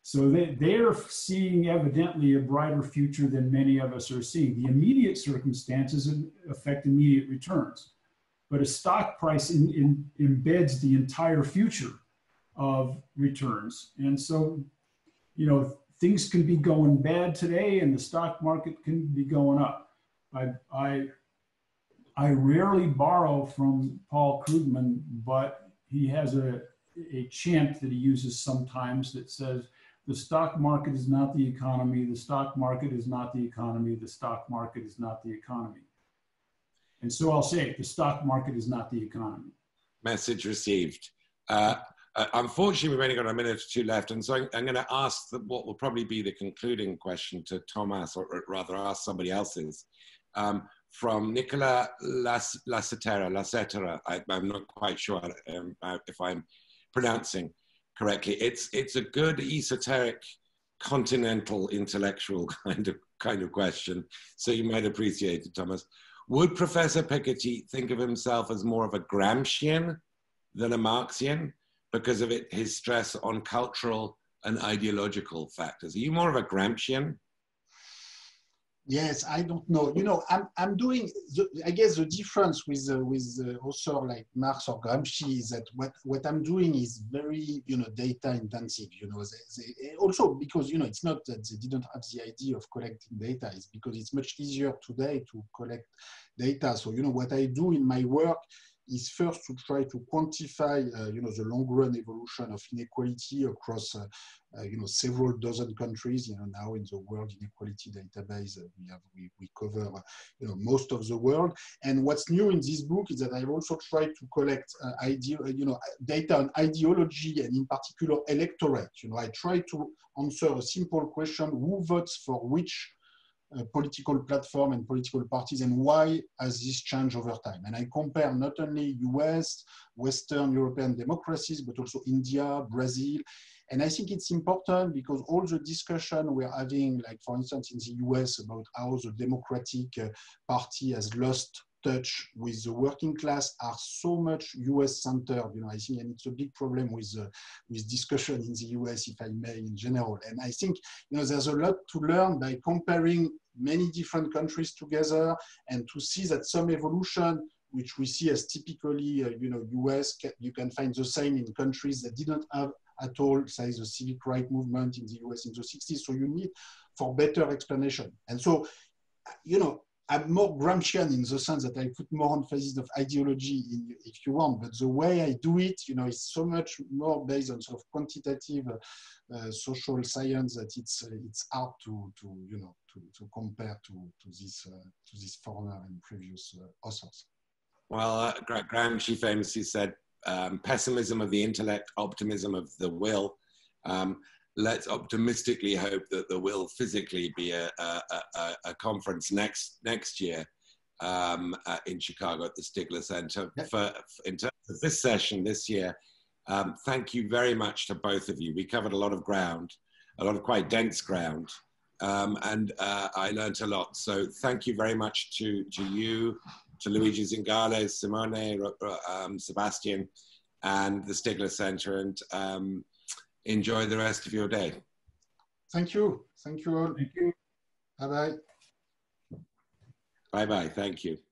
So they, they're seeing evidently a brighter future than many of us are seeing. The immediate circumstances affect immediate returns, but a stock price in, in, embeds the entire future of returns. And so, you know, things can be going bad today and the stock market can be going up. I, I, I rarely borrow from Paul Krugman, but he has a, a chant that he uses sometimes that says, the stock market is not the economy, the stock market is not the economy, the stock market is not the economy. And so I'll say it, the stock market is not the economy. Message received. Uh, uh, unfortunately, we've only got a minute or two left, and so I'm, I'm going to ask the, what will probably be the concluding question to Thomas, or, or rather ask somebody else's, um, from Nicola Las, Lassetera, Lassetera. I, I'm not quite sure um, if I'm pronouncing correctly. It's, it's a good esoteric, continental, intellectual kind of, kind of question, so you might appreciate it, Thomas. Would Professor Piketty think of himself as more of a Gramscian than a Marxian because of it, his stress on cultural and ideological factors? Are you more of a Gramscian? Yes, I don't know. You know, I'm, I'm doing, the, I guess the difference with, uh, with uh, also like Marx or Gramsci is that what, what I'm doing is very, you know, data intensive, you know, they, they, also because, you know, it's not that they didn't have the idea of collecting data, it's because it's much easier today to collect data. So, you know, what I do in my work is first to try to quantify, uh, you know, the long-run evolution of inequality across, uh, uh, you know, several dozen countries. You know, now in the World Inequality Database, uh, we have we, we cover, uh, you know, most of the world. And what's new in this book is that I've also tried to collect, uh, idea, uh, you know, data on ideology and in particular electorate. You know, I try to answer a simple question: who votes for which Uh, political platform and political parties, and why has this changed over time? And I compare not only U S, Western European democracies, but also India, Brazil. And I think it's important because all the discussion we're having, like for instance in the U S, about how the Democratic uh, Party has lost touch with the working class are so much U S centered, you know, I think, and it's a big problem with, uh, with discussion in the U S, if I may, in general. And I think, you know, there's a lot to learn by comparing many different countries together and to see that some evolution, which we see as typically, uh, you know, U S, you can find the same in countries that didn't have at all, say, the civic right movement in the U S in the sixties. So you need for better explanation. And so, you know, I'm more Gramscian in the sense that I put more emphasis of ideology in, if you want, but the way I do it, you know, is so much more based on sort of quantitative uh, uh, social science that it's uh, it's hard to to you know to, to compare to to this uh, to this former and previous uh, authors. Well, uh, Gramsci famously said, um, "Pessimism of the intellect, optimism of the will." Um, Let's optimistically hope that there will physically be a, a, a, a conference next next year um, uh, in Chicago at the Stigler Center. For, for, in terms of this session this year, um, thank you very much to both of you. We covered a lot of ground, a lot of quite dense ground, um, and uh, I learned a lot. So thank you very much to, to you, to Luigi Zingales, Simone, um, Sebastian, and the Stigler Center. And um, enjoy the rest of your day. Thank you. Thank you all. Thank you. Bye-bye. Bye-bye. Thank you.